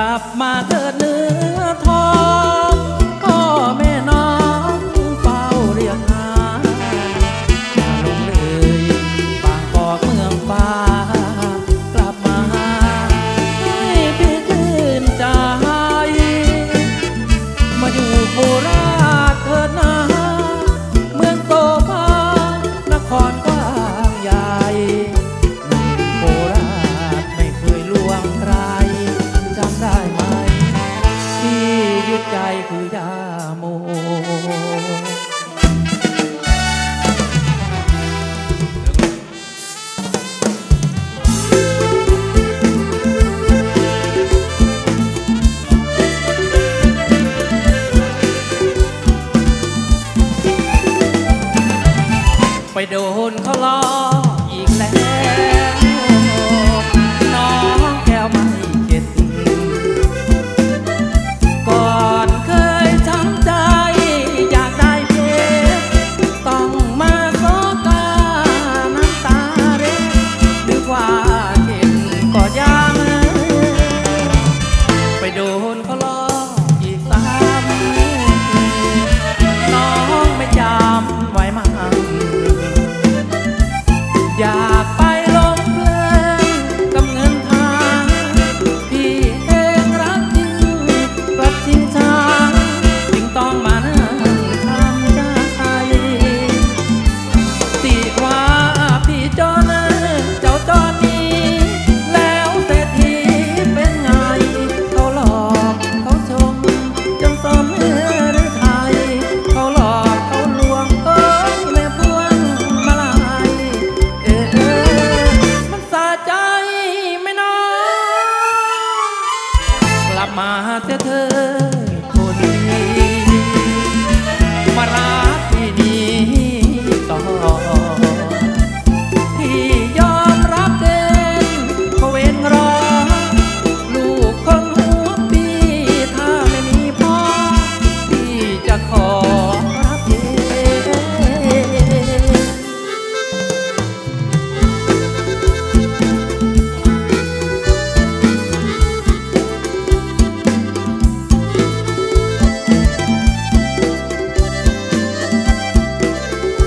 ลับมาเถิดเนื้อทองพ่อแม่น้องเฝ้าเรียกหามาลงเลยบางกอกเมืองฟ้ากลับมาให้พี่คืนใจมาอยู่โคราชเถิดนาเมืองโตภานครกว้างใหญ่โคราชไม่เคยล่วงใครจำได้ไหมที่ยึดใจคือยาโมไปโดนเขาล้ออีกแล้วน้องแก้วไม่เข็ดก่อนเคยช้ำใจอยากได้เพชรต้องมาโศกาน้ำตาเร็วนึกว่าเข็ดก็ยังไปโดนเขาล้ออีกซ้ำน้องไม่จำไว้มั่งอยากไปลงเพลินกับเงินทางพี่เองรักจริงกลับจริงจังจึงต้องมานั่งทำใจตีว่าพี่จอนะเจ้าจอนี้แล้วเศรษฐีเป็นไงเขาหลอกเขาชมจนสมเนื้อหรือไทยเขาหลอกเขาลวงก็แม่พวงมาลายมันสะใจไม่น้อยกลับมาเสียเธอคนดีมารักที่นี่ต่อที่ยอมรับเด่นเขาเว้นรอลูกคนหัวปีถ้าไม่มีพ่อที่จะขอรับเอง ตีว่าพี่จอนะ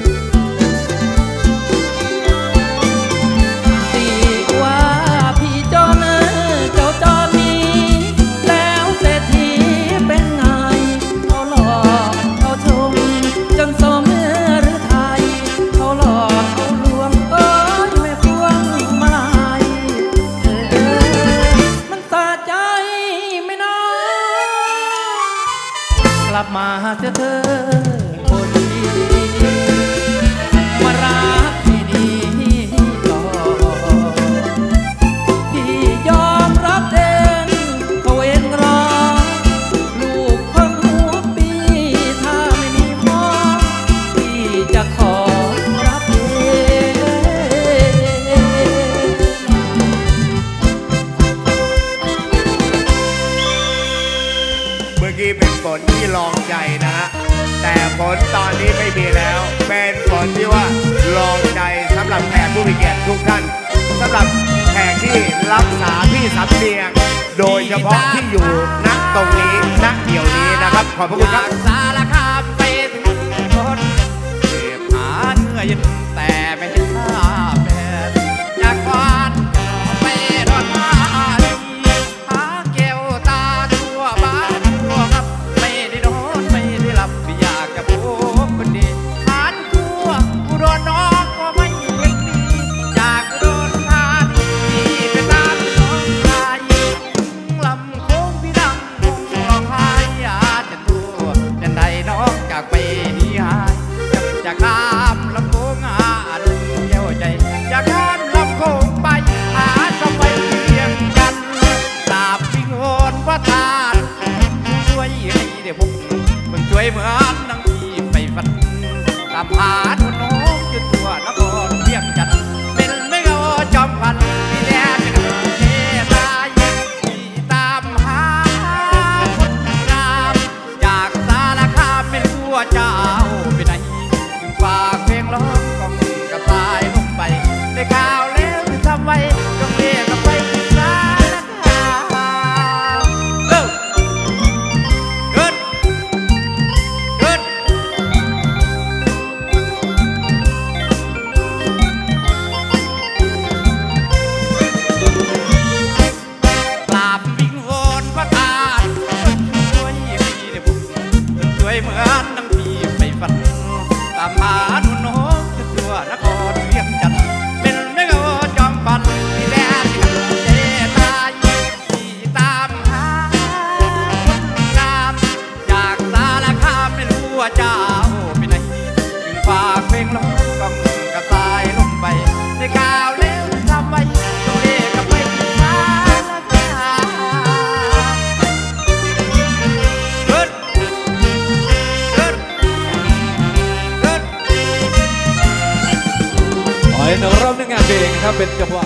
เจ้าจอนี้แล้วเศรษฐีเป็นไงเขาหลอกเขาชมจนสมเนื้อหรือไทยเขาหลอกเขาลวงโอ้ยแม่พวงมาลายมันสะใจไม่น้อยกลับมาเสียเธอคนดีมารักที่นี่ต่อที่ยอมรับเองเขาเองรอลูกคนหัวปีถ้าไม่มีพ่อที่จะขอรับเอง เมื่อกี้เป็นฝนที่ลองใจนะฮะแต่ฝนตอนนี้ไม่มีแล้ว เป็นฝนที่ว่าลองใจสำหรับแขกผู้มีเกียรติทุกท่านสำหรับแขกที่รักษาพี่สำเนียง โดยเฉพาะที่อยู่ณตรงนี้ณเดี๋ยวนี้นะครับ ขอบพระคุณคจารับ กสารคามไปถึงคนเสพหาเนื้อเย็นแต่ไม่เห็นภาพแผนจากควานไปรถมาลุงหาแก้วตาทั่วบ้านทั่วครับไม่ได้นอนไม่ได้หลับอยากจะพบคนดีหานทั่วกูโดนน้องก็ไม่เห็นมีจากโดนทานีเป็นน้ำน้องชาย ลำโค้งพี่ดังคงร้องไห้อาจะตัวจะใดน้องจากไปนี้หายจะข้ามลำโค้งอาลุงแก้วใจจะข้ามลำโค้งไปหาสมัยเพียงกันตาบพิงโหนว่าตาลช่วยให้ได้พบมึงช่วยเหมือนดังที่ไปฝันตามหาทุนน้องจนตัวนครเพียงจันทร์เป็นไม่เอาจอมพันที่แลจะกระเทตาเย็น ที่ตามหาคนงามจากสารคามไม่รู้ว่าเจ้าไปไหนจึงฝากเพลงร้องกล่อมกระต่ายลงไปได้ข่าวแล้วทำ เป็นรอบหนึ่งงานเพลงครับเป็นจังหวะ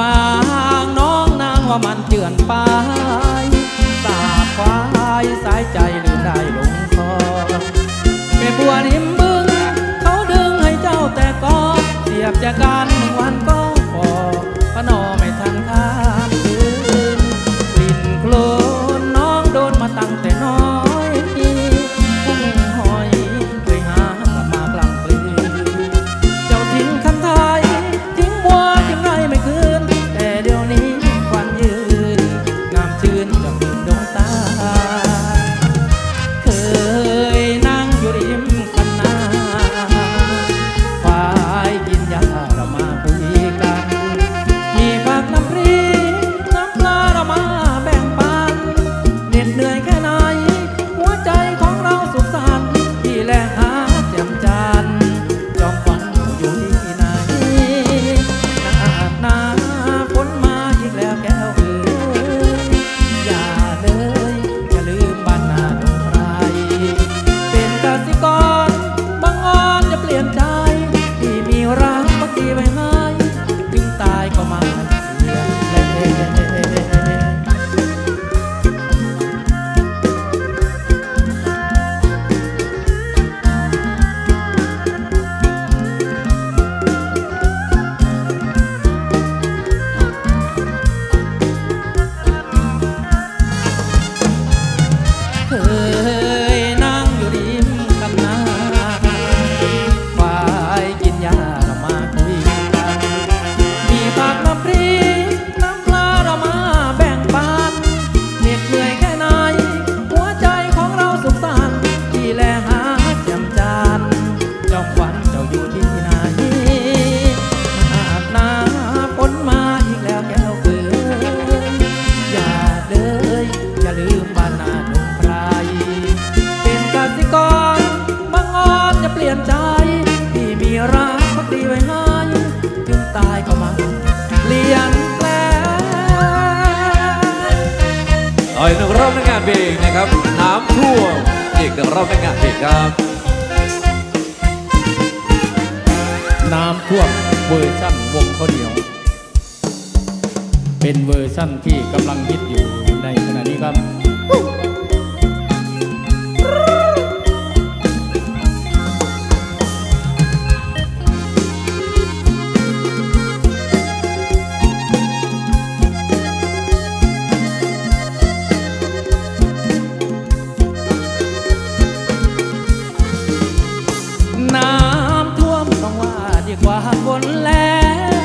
ฟางน้องนางว่ามันเจือนไปตาควายสายใจลืมได้ลงคอแม่บัวริมบึงเขาดึงให้เจ้าแต่ก็เสียบจากการหนึ่งวันก็พอพนอไม่ทันข้ามคืนกลิ่นโคลนน้องโดนมาตั้งแต่น้อยกุ้งหอยเคยหามามากลางคืนเจ้าทิ้งคันไทยทิ้งบัวยังไงไม่คืนเดี๋ยวนี้ควันยืนงามชื่นกับมือดวงตาเคยนั่งอยู่ริมคันนาควายกินหญ้าเรามาคุยกันมีผักน้ำพริกน้ำปลาเรามาแบ่งปันเหน็ดเหนื่อยแค่ไหนหัวใจของเราสุขสันต์ที่แลหาแจ่มจันทร์จอมฝันอยู่ที่ไหนนาดนาอ๋อหนึ่งรอบในงานเพลงนะครับน้ำท่วมอีกหนึ่งรอบในงานเพลงครับน้ำท่วมเวอร์ชั่นวงข้าวเหนียวเป็นเวอร์ชั่นที่กำลังฮิตอยู่ในขณะนี้ครับฝนแล้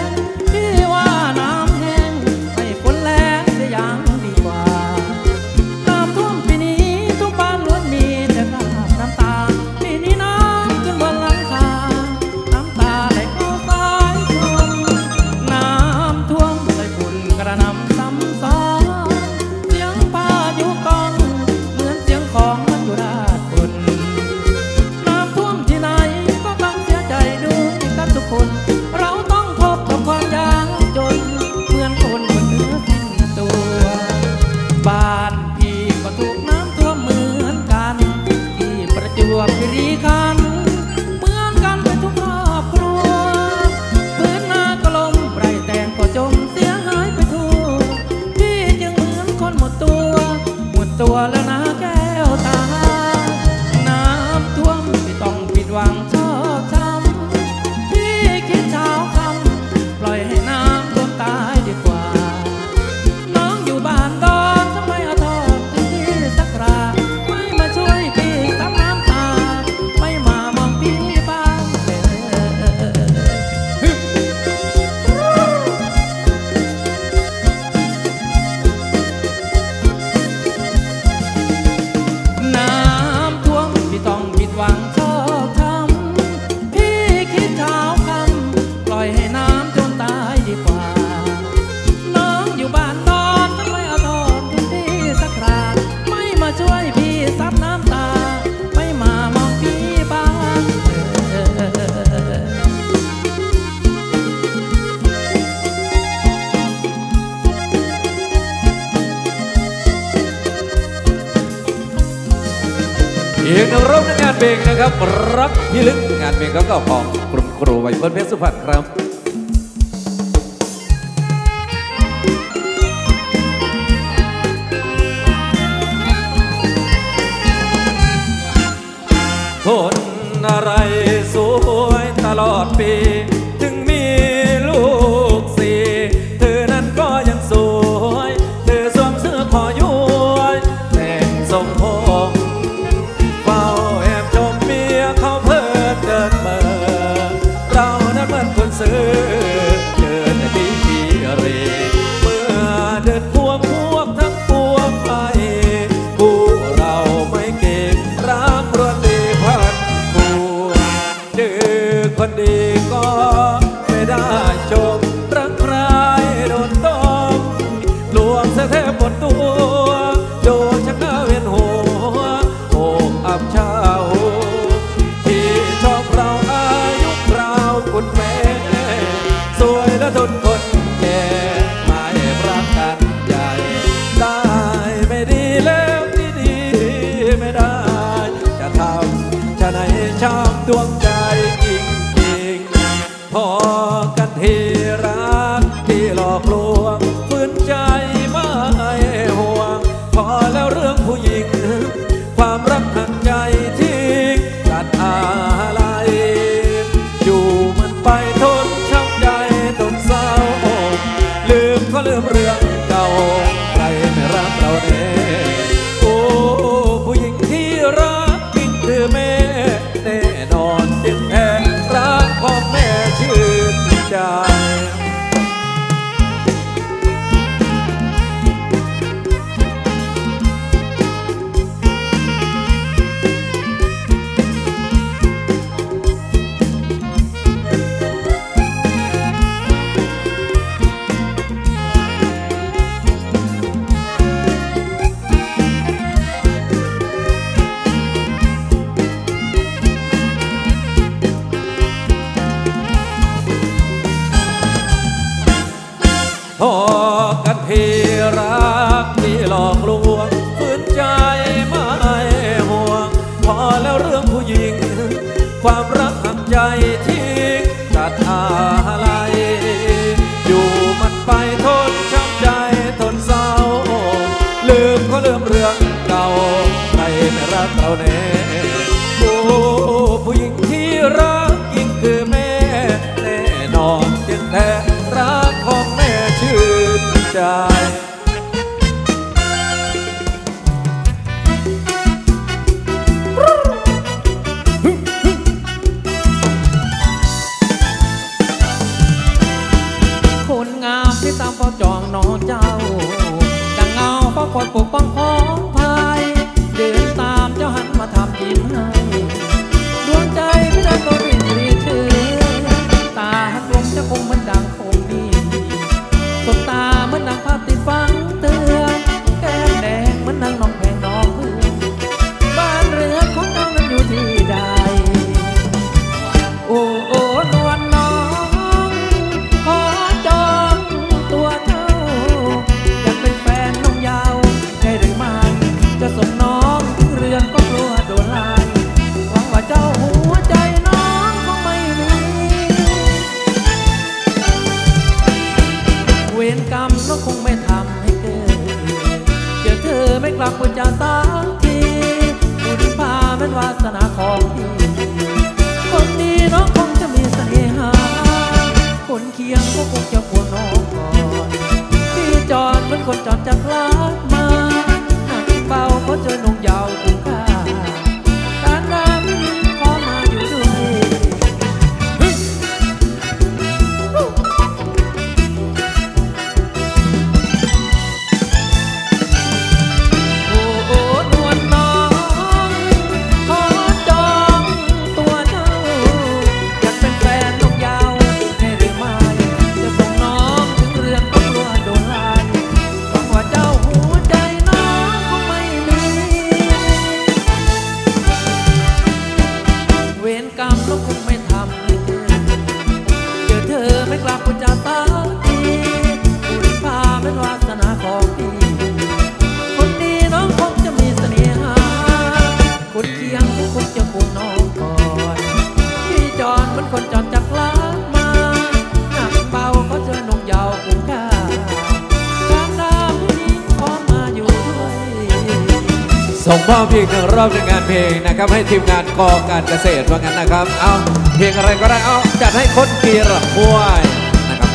งที่ว่าน้ำแห้งให้ฝนแล้งจะยังดีกว่าน้ำท่วมปีนี้ทุกบ้านล้วนมีแต่กราบน้ำตาปีนี้น้ำจนบนหลังคาน้ำตาไหลเข้าสายท่วมน้ำท่วมใส่ฝุ่นกระนำซ้ำซ้อนเสียงพายุกองเหมือนเสียงของมัจจุราชบุญน้ำท่วมที่ไหนก็ต้องเสียใจด้วยกันทุกคนเราต้อง านเพลงนะครับรักพิลึกงานเพลงเก่าๆของกลุ่มครูไวเฟิร์นเพชรสุพรรณครับคนอะไรสวยตลอดปีถึงมีลูกสี่เธอนั้นก็ยังสวยเธอสวมเสื้อคอย้วยแต่งทรงผมเฝ้าแอบชมเมียเขาเพิ่งเดินเมื่อเรานั้นเหมือนคนซื้อเดินดีดีเรเมื่อเดินพวกทั้งพวกไปผู้เราไม่เก่งรักรวนดีพันผัวเจอคนดีก็ไม่ได้ชมรักใครโดนต้องลวงเสแทบหมดตัวโดนชักหน้าเวียนหัวโอบอับเช้าที่ชอบเราอายุเราคุณแม่สวยและทนคนแก่ไม่รักกันใหญ่ได้ไม่ดีแล้วที่ดีไม่ได้จะทำจะไหนช้ำดวงใจพอกันทีรักที่หลอกลวงฝืนใจไม่ห่วงพอแล้วเรื่องผู้หญิงความรักหักใจที่ตัดอะไรอยู่มันไปทนช้ำใจต้องเศร้าลืมก็ลืมเรื่องเก่าใครไม่รักเราแน่โอ้ผู้หญิงที่รักยิ่งดื้อแม่แน่นอนยิ่งแพ้รักพ่อแม่เมื่อพอกันทีรักที่หลอกลวงฝืนใจไม่ห่วงพอแล้วเรื่องผู้หญิงความรักหักใจที่ตัดอะไรอยู่มันไปทนช้ำใจทนเศร้าลืมก็ลืมเรื่องเก่าใครไม่รักเราแน่โอ้ผู้หญิงที่รักยิ่งคือแม่แน่นอนยิ่งแท้รักของแม่ใจคนงามที่ตามเฝ้าจองน้องเจ้าดังเงาเฝ้าคอยปกป้องของภายเดินตามเจ้าหันมาทำยิ้มให้ดวงใจไม่ได้ก็รินรีชื่อตาหันลมจะคงเหมือนดังคงดีสบตาเหมือนนางภาพติดฟังเตือนแก้มแดงเหมือนนางน้องแพงน้องพื้นบ้านเรือนของน้องนั้นอยู่ที่ใดโอ้โอ้นวลน้องขอจองตัวเจ้าอยากเป็นแฟนน้องยาวได้หรือไม่จะส่งน้องถึงเรือนก็กลัวโดนลายหวังว่าเจ้าหัวใจน้องคงไม่มีเวรกรรมน้องคงไม่ทำให้เกิดเจอเธอไม่กลับควรจะสักทีบุญพาเป็นวาสนาของพี่คนดีน้องคงจะมีเสน่หาคนเคียงก็คงจะควรน้องก่อนที่จอดเป็นคนจอดจากลาดมาหนักเบาเพราะเจอหนุ่มยาวคุ้มค่าการน้ำไม่มีขอมาอยู่ด้วยโอ้ คนจอดจากล้างมาหนักเบาก็เจอหนุ่มยาวกูกล้าการตามนี้พร้อมมาอยู่ด้วยส่งมอบเพียงหนึ่งรอบในงานเพลงนะครับให้ทีมงานกองการเกษตรว่างั้นนะครับเอาเพลงอะไรก็ได้เอาจัดให้คนกีรักห้วยนะครับ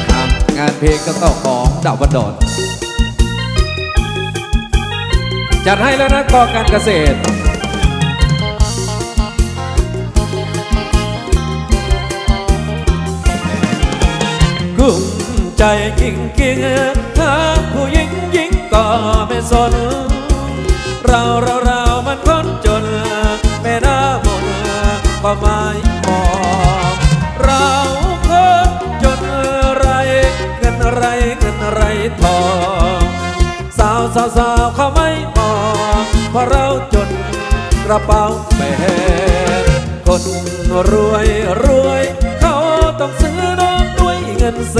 งานเพลงก็ต้องของดาวบันดอนจัดให้แล้วนะกองการเกษตรกุ้มใจกิ่งกิ่งถ้าผู้หญิงหญิงก็ไม่สนเรามันคนจนไม่น่าหมดก็ไม่พอเราคนจนเงินไรทองสาวเขาไม่มองเพราะเราจนกระเป๋าแบกคนรวยเขาต้องซื้อน้องด้วยเงินแส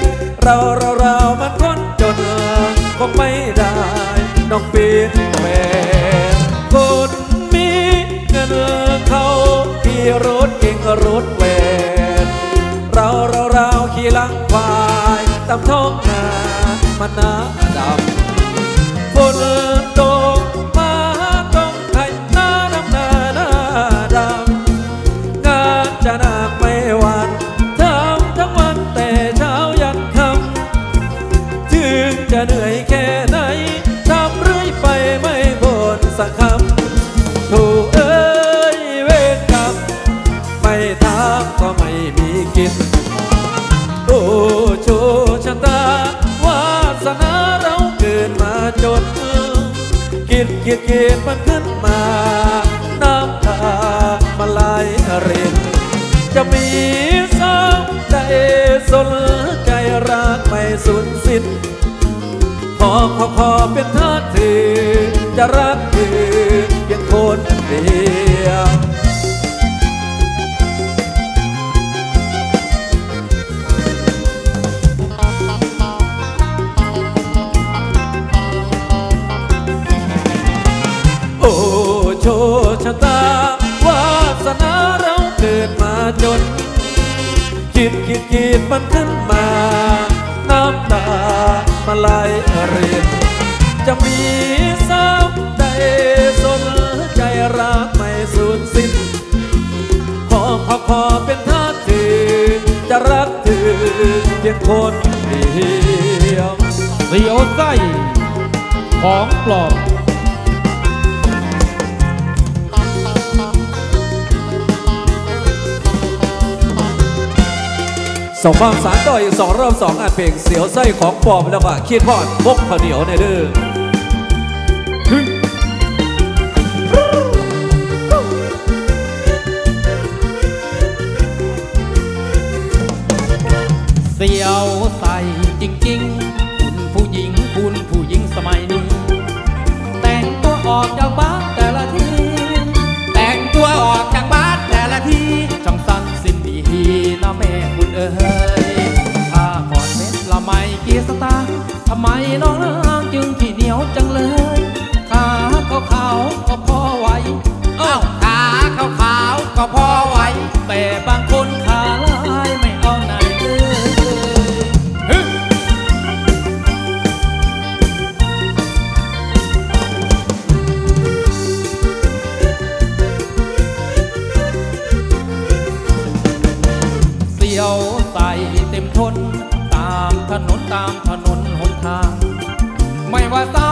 นเรามันคนจนคงไม่ได้น้องปีนแบกคนมีเงินเขาขี่รถเก่งรถแหวนเราขี่ลังควายตามท้องนามันหน้าดำฝนตกมาต้องไถนาดำหน้าดำงานจะหนักไม่หวั่นทำทั้งวันแต่เช้ายันค่ำถึงจะเหนื่อยแค่ไหนทำเรื่อยไปไม่บ่นสักคำถูกเอ้ยเวรกรรมไม่ทำก็ไม่มีกินโอ้โชชะตาวาสนาเราเกิดมาจนกินมันขึ้นมาน้ำตามาไหลรินจะมีซ้ำใจสนใจรักไม่สูญสิ้นขอเป็นทาสเธอจะรักเธอเพียงคนเดียวโชชะตาวาสนาเราเกิดมาจนคิดมันขึ้นมาน้ำตามาไหลรินจะมีซ้ำใดสนใจรักไม่สูญสิ้นขอเป็นทาสเธอจะรักเธอเพียงคนเดียวเสียวไส้ของปลอมส่งความสารต่ออีก2รอบ2อันเพลงเสียวไส้ของปอบแล้วก็คิดพอดพกข้าวเหนียวในเด้อเสียวไส้จริงๆคุณผู้หญิงสมัยนี้แต่งตัวออกจากบ้านแต่ละทีช่างสั้นสิ้นดีนะแม่คุณเอ๋ยถ้าก่อนเม็ดละไม่กี่สตางค์ทำไมน้องนางจึงขี้เหนียวจังเลยขาขาวก็พอไหวอ้าวขาขาวก็พอไหวแต่บางคนขาลายไม่เอาไหนเลยเต็มทนตามถนนหนทางไม่ว่าสา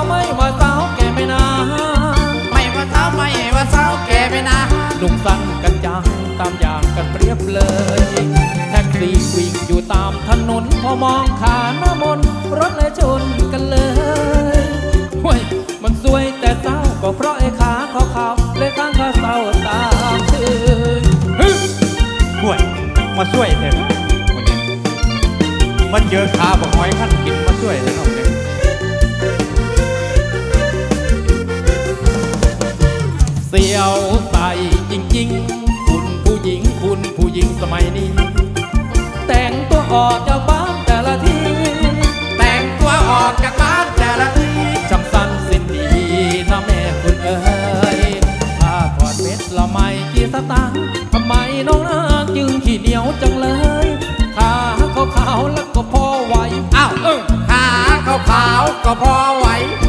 วแกไม่นาลุงสั่งกันจังตามอย่างกันเปรียบเลยแท็กซี่วิ่งอยู่ตามถนนพอมองขาหน้ามนรถเลยชนกันเลยห้วยมันสวยแต่เศร้าก็เพราะไอ้ขาขาวเลยตั้งขาเศร้าตามคืนห้วยมาช่วยเถอะมันเยอะขาบอกหอยขั้นกินมาช่วยเถอะน้องเนี่ยเสียวใสจริงๆคุณผู้หญิงสมัยนี้แต่งตัวออกจากบ้านแต่ละทีช่างสั้นสิ้นดีนะแม่คุณเอ๋ยถ้าถอดเม็ดละไม่กี่สตางค์ทำไมน้องนางจึง จังเลยขาขาวๆแล้วก็พอไหวอ้าวขาขาวๆก็พอไหว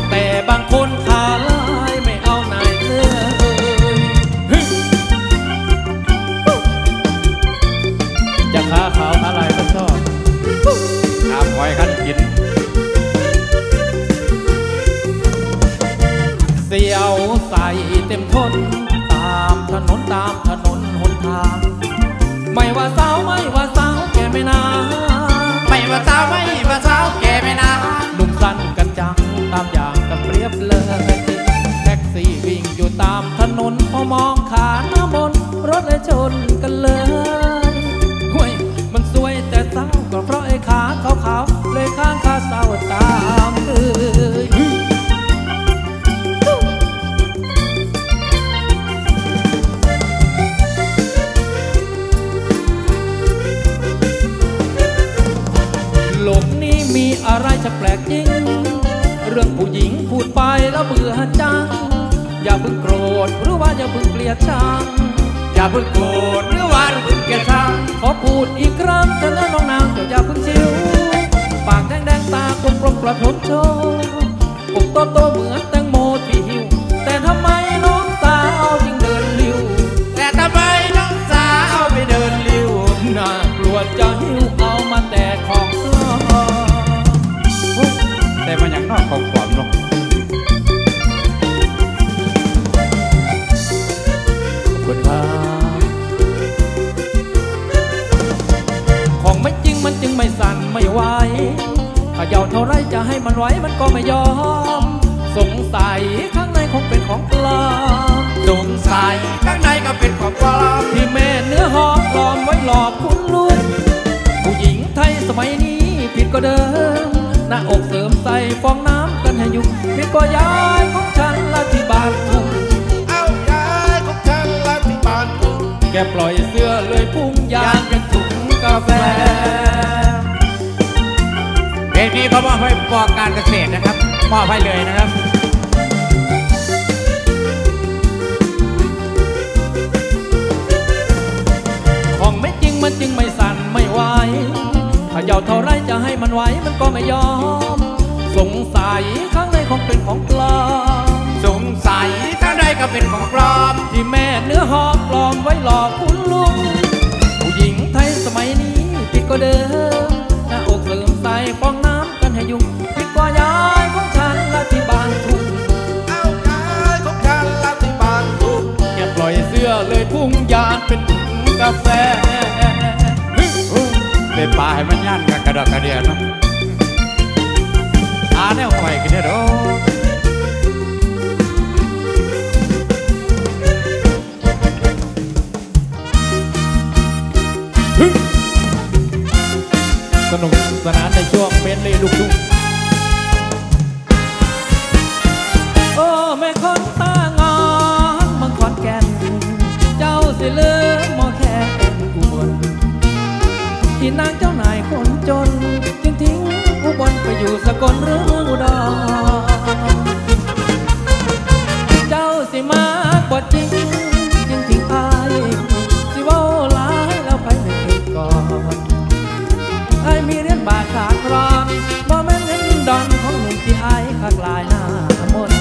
แต่บางคนขาลายไม่เอาไหนเลยจะขาขาวขาลายก็ชอบขาคอยขั้นกินเสียวใสเต็มทนตามถนนหนทางไม่ว่าสาวแก่ไม่นานไม่ว่าสาวแก่ไม่นานนุ่มสั้นกันจังตามอย่างกันเปรียบเลยแท็กซี่วิ่งอยู่ตามถนนพอมองขาหน้ามนรถเลยชนกันเลยห้วยมันสวยแต่เศร้าก็เพราะไอ้ขาขาวๆเลยข้างขาเศร้าตามเลยโลกนี้มีอะไรจะแปลกจริงเรื่องผู้หญิงพูดไปแล้วเบื่อจังอย่าเพิ่งโกรธหรือว่าอย่าเพิ่งเกลียดชังอย่าเพิ่งโกรธหรือว่าอย่าเพิ่งเกลียดชังขอพูดอีกครั้งจะเล่นน้องนางแต่อย่าเพิ่งชิวปากแดงๆตาคมกลมกระทบโชว์อกโตเหมือนแตงโมที่หิวแต่ทำไมน้องสาวจึงเดินลิ้วแต่ทำไมน้องสาวไปเดินลิ้วน่ากลัวจะหิวเอามาแต่ของแต่มาอย่างนอกของความนกขอบคุณครับของไม่จริงมันจึงไม่สั่นไม่ไหวถ้าเยาเท่าไรจะให้มันไหวมันก็ไม่ยอมสงสัยข้างในคงเป็นของปลอมสงสัยข้างในก็เป็นของปลอมที่แม่เนื้อหอมปลอมไว้หลอกคุณลูกผู้หญิงไทยสมัยนี้ผิดก็เดิมหน้าอกเสริมใส่ฟองน้ำกันให้ยุบผิดก็ย้ายของฉันละที่บ้านทุ่งเอาย้ายของฉันละที่บ้านทุ่งแกปล่อยเสื้อเลยพุ่งยางกันถุงกาแฟเพลงนี้เขามอบให้กองการเกษตรนะครับมอบให้เลยนะครับของไม่จริงมันจึงไม่สั่นไม่ไหวถ้าเยาเท่าไรจะให้มันไหวมันก็ไม่ยอมสงสัยข้างในคงเป็นของปลอมสงสัยข้างในก็เป็นของปลอมที่แม่เนื้อหอมปลอมไว้หลอกคุณลุงผู้หญิงไทยสมัยนี้ผิดก็เดิมหน้าอกเสริมใส่ฟองน้ำกันให้ยุ่งผิดก็ย้ายของฉันละที่บ้านทุ่งเอาย้ายของฉันละที่บ้านทุ่งอย่าปล่อยเสื้อเลยพุ่งยานเป็นถุงกาแฟไปป่าให้มันย่านกันกระดอกกระเดียนนะอาแนวไฟกันเด้อสนุกสนานในช่วงเมนเล่ลูกทุ่งโอ้แม่คนตางอนมังคอนแก่นเจ้าสิลืมมอแค่เป็นกุบลที่นางเจ้านายคนจนจึงทิ้งอุบลไปอยู่สกลหรืออุดรเจ้าสิมากกว่าจริงจึงทิ้งไปสิว่าหลายแล้วไปไม่ถึงก่อนไอ้มีเรียนบาทขาดร้อนว่าแม่นเห็นดอนของหนุ่มที่ไอ้ขากลายหน้ามน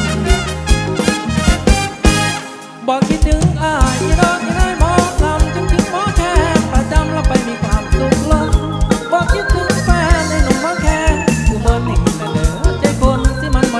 บอกคิดถึงไอ้ที่ดอนที่ไอ้มองทำจึงถึงหมอแทนประจำแล้วไปมีความสุขล้นบอกคิดถึงแฟนในหนุ่มมอแค่กูเมินหนิงแต่เหลือใจคนที่มัน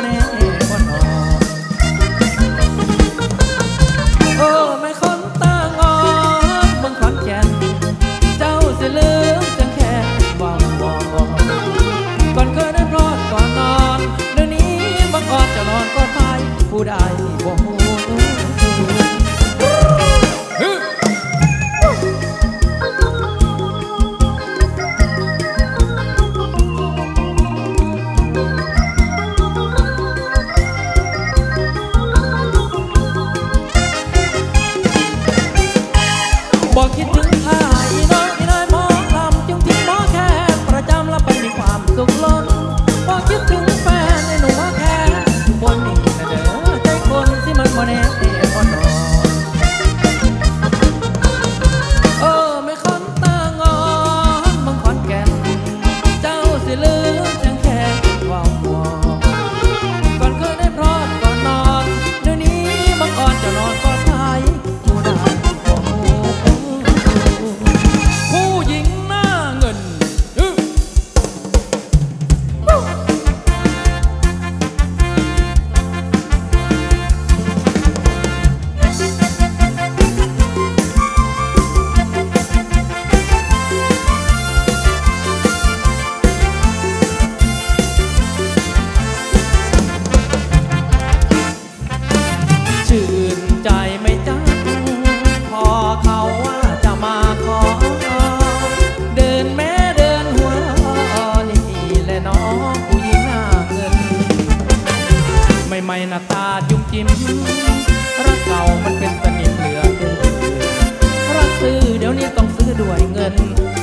น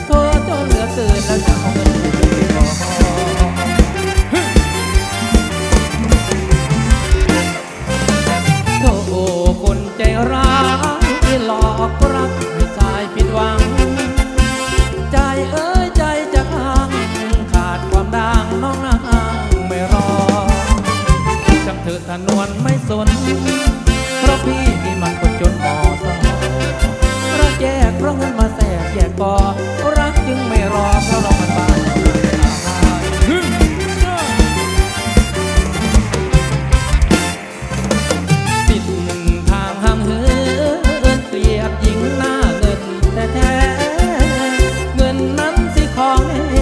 โทษจนเหลือเกินแล้วจะเอาเงินพอโทษคนใจร้ายที่หลอกรักให้ใจผิดหวังใจเอ้ยใจจะพังขาดความดังน้องนางไม่รอจังเธอทะนวนไม่สนเพราะพี่มันคนจนมอสอรักแยกเพราะเงินมาแสบแยกปอรักจึงไม่รอเพราะเรามันบ้าติดทางห้ามเหินเกลียดหญิงหน้าเงินแต่แท้เงินนั้นสิของแน่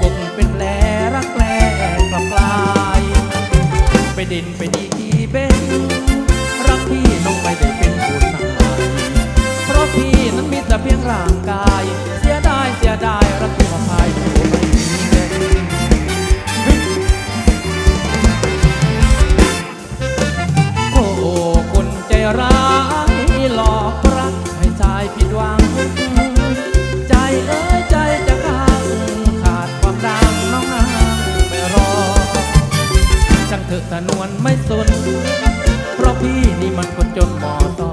กบเป็นแผลรักแผลกลับกลายไปดินไปดีที่เป็นรักพี่น้องไม่ได้เป็นผู้นำเพราะพี่นั้นมีแต่เพียงร่างกายเสียดายเสียดายรักพี่มาพายผู้ไม่มีแรงโอ้คนใจร้ายหลอกรักให้ใจผิดหวังใจเอ้ยใจจะขาดความดังน้องนางไม่รอจังเธอทะนวนไม่สนเพราะพี่นี่มันคนจนมอสอ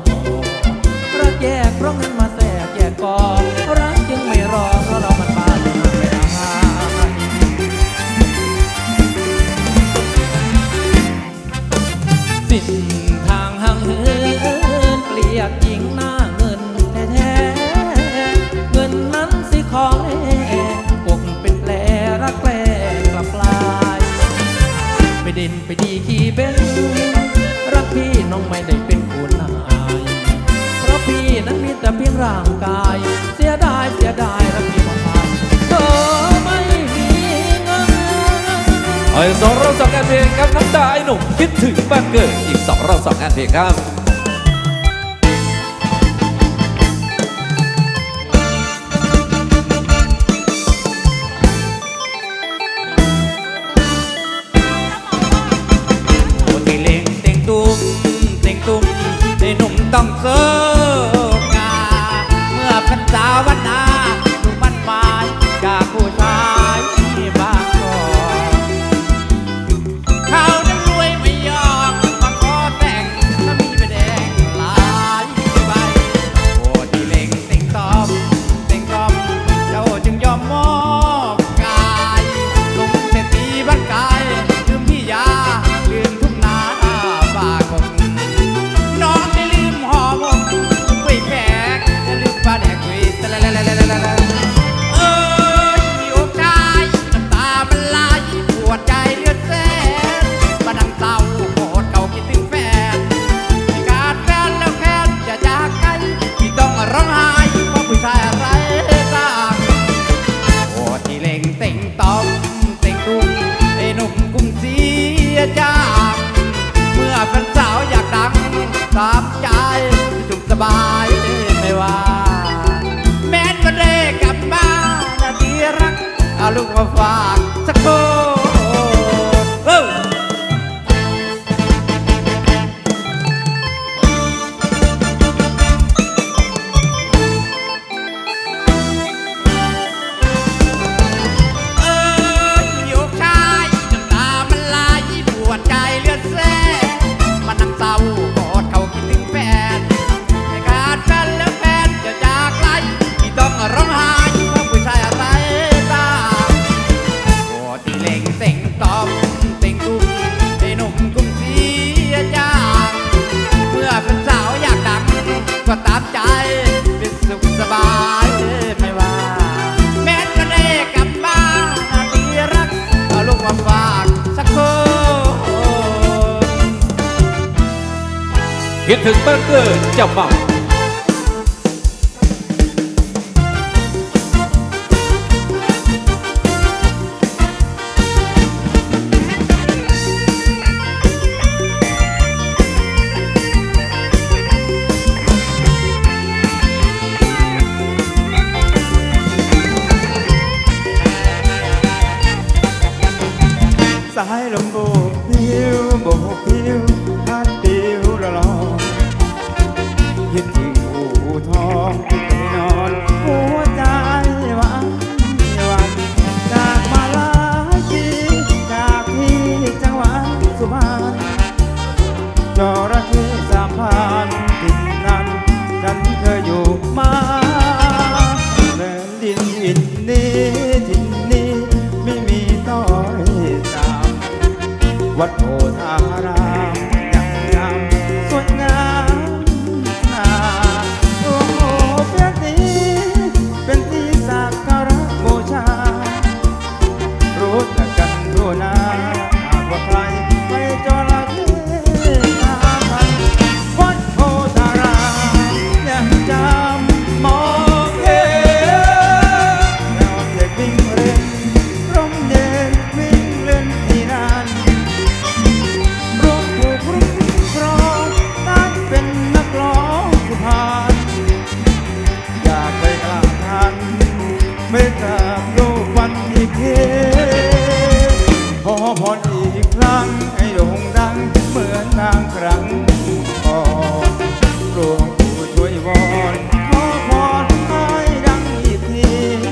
รักแยกเพราะเงินมาแสบแยกกองรักจึงไม่รอเพราะเรามันบ้าไม่ได้สิ้นทางห่างเหินเกลียดหญิงหน้าเงินแท้เงินนั้นสิของแน่กบเป็นแผลรักแผลกลับกลายไปเด่นไปดีขี้เบ้นรักพี่น้องไม่ได้เป็นผู้นายเพราะพี่นั้นมีแต่เพียงร่างกายเสียดายเสียดายรักพี่มาพายเธอไม่มีเงินไอ้สองรอบสองงานเพลงครับน้ำตาไอ้หนุ่มคิดถึงบ้านเกิดอีกสองรอบสองงานเพลงครับต้องโศกาเมื่อพรรษาวันนาถูกมันหมายจากผู้ชายบางกอกเขานั้นรวยไม่ยอมมาขอแต่งถ้ามีใบแดงหลายใบโอ้ที่เล่งเต่งตอมเต่งตอมเจ้าจึงยอมมอบกายลงเศรษฐีบ้านไกลลืมพี่ยาลืมทุ่งนาป่าคงเป็นสาวอยากดังสามใจจุกสบายไม่ว่าแม้นก็ได้กลับบ้านนาทีรักเอาลูกมาฝากสักคนคิดถึงบ้านเกิดจำบ่าวสายลมโบกผิวโบกผิวพัดปิวละลอคิดถึงอู่ทองที่นอนหัวใจ ไม่กลับโลกวันอีกเทขอพรอีกครั้งให้โด่งดังเหมือนนางครั้งก่อนหลวงปู่ช่วยวอนขอ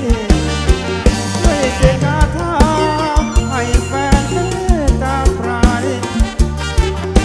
พรใ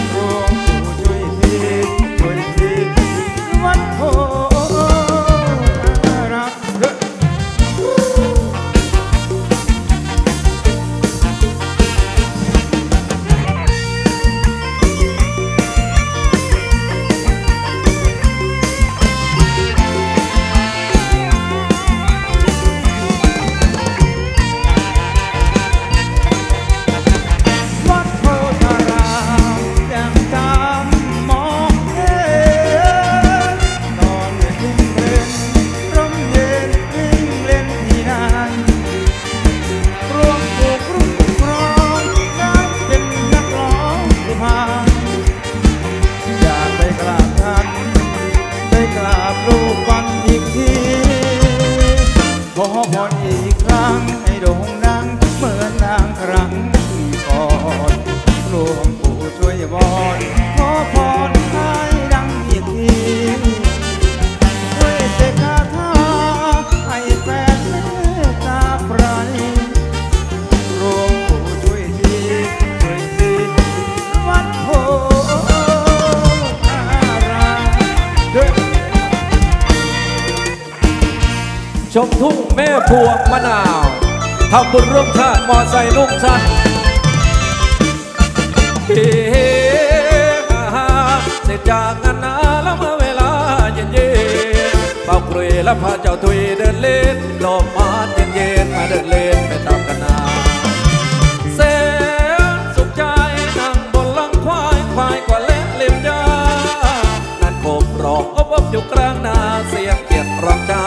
ห้ดังอีกทีด้วยเจตนาให้แฟนเมตตาใครหลวงปู่ช่วยทีช่วยทีวัดโพรักขอพรอีกครั้งให้โด่งดังเหมือนนางครั้งก่อนหลวงปู่ช่วยวอนขอพรให้ดังอีกทีด้วยเจตนาให้แฟนเมตตาใครหลวงปู่ช่วยทีช่วยทีวัดโพธารามชมทุ่งแม่พวงมะนาวทำบุญร่วมชาติมอไซค์นุ่งสั้นเฮ้เสร็จจากงานนาแล้วเมื่อเวลาเย็นเย็นเป่ากลุยแล้วพาเจ้าถุยเดินเล่นลมพัดเย็นเย็นมาเดินเล่นไปตามกันนาเสนสุขใจนั่งบนหลังควายควายกว่าเล็บเล็บยานั่นโอบรองอบอบอยู่กลางนาเสียงเกียรติร้องจ้า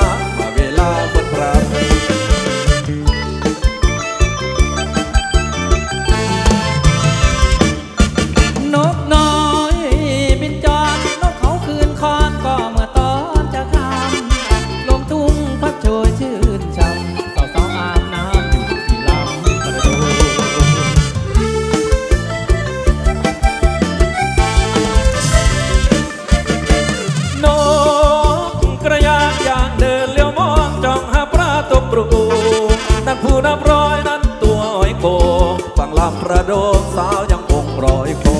ประโดกสาวยังคงรอยคอ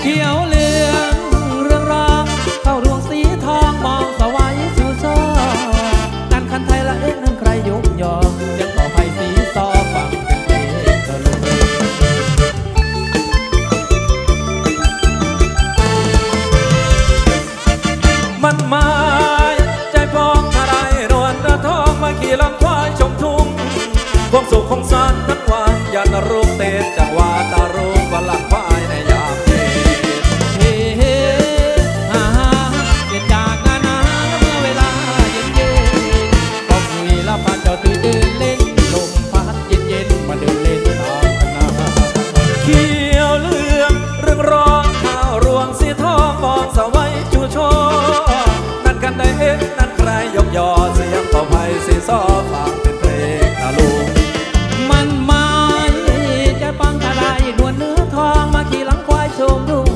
เขียวเหลืองเรื่องรองเข้าดวงสีทองมองสวายชูช่อนั่นคันไทยละเอ็นนั่นใครยกยอยังต่อไปสีซอฟังเป็นเพลงตะลุมันมาขี่ลังควายชมทุ่งความสุขของสารทั้งวันยานรูปเตจจักรวาตารูปลังควายในยามเย็นเฮ้เฮ้ฮ่าฮ่าเย็นจากงานนาเมื่อเวลาเย็นเย็นก็คุยละพันเจ้าตื่นเดินเล่นลมพัดเย็นเย็นมาเดินเล่นตามกันนาเขียวเหลืองเรื่องร้อนข้าวรวงสีทองมองสวัยชูช่อนั่นกันได้เห็นนั่นใครยกยอเสียงต่อไปสีซอฟังเป็นเพลงตะลุงมันมาจะปังกระไดดวนเนื้อทองมาขี่หลังควายชมรุ่ง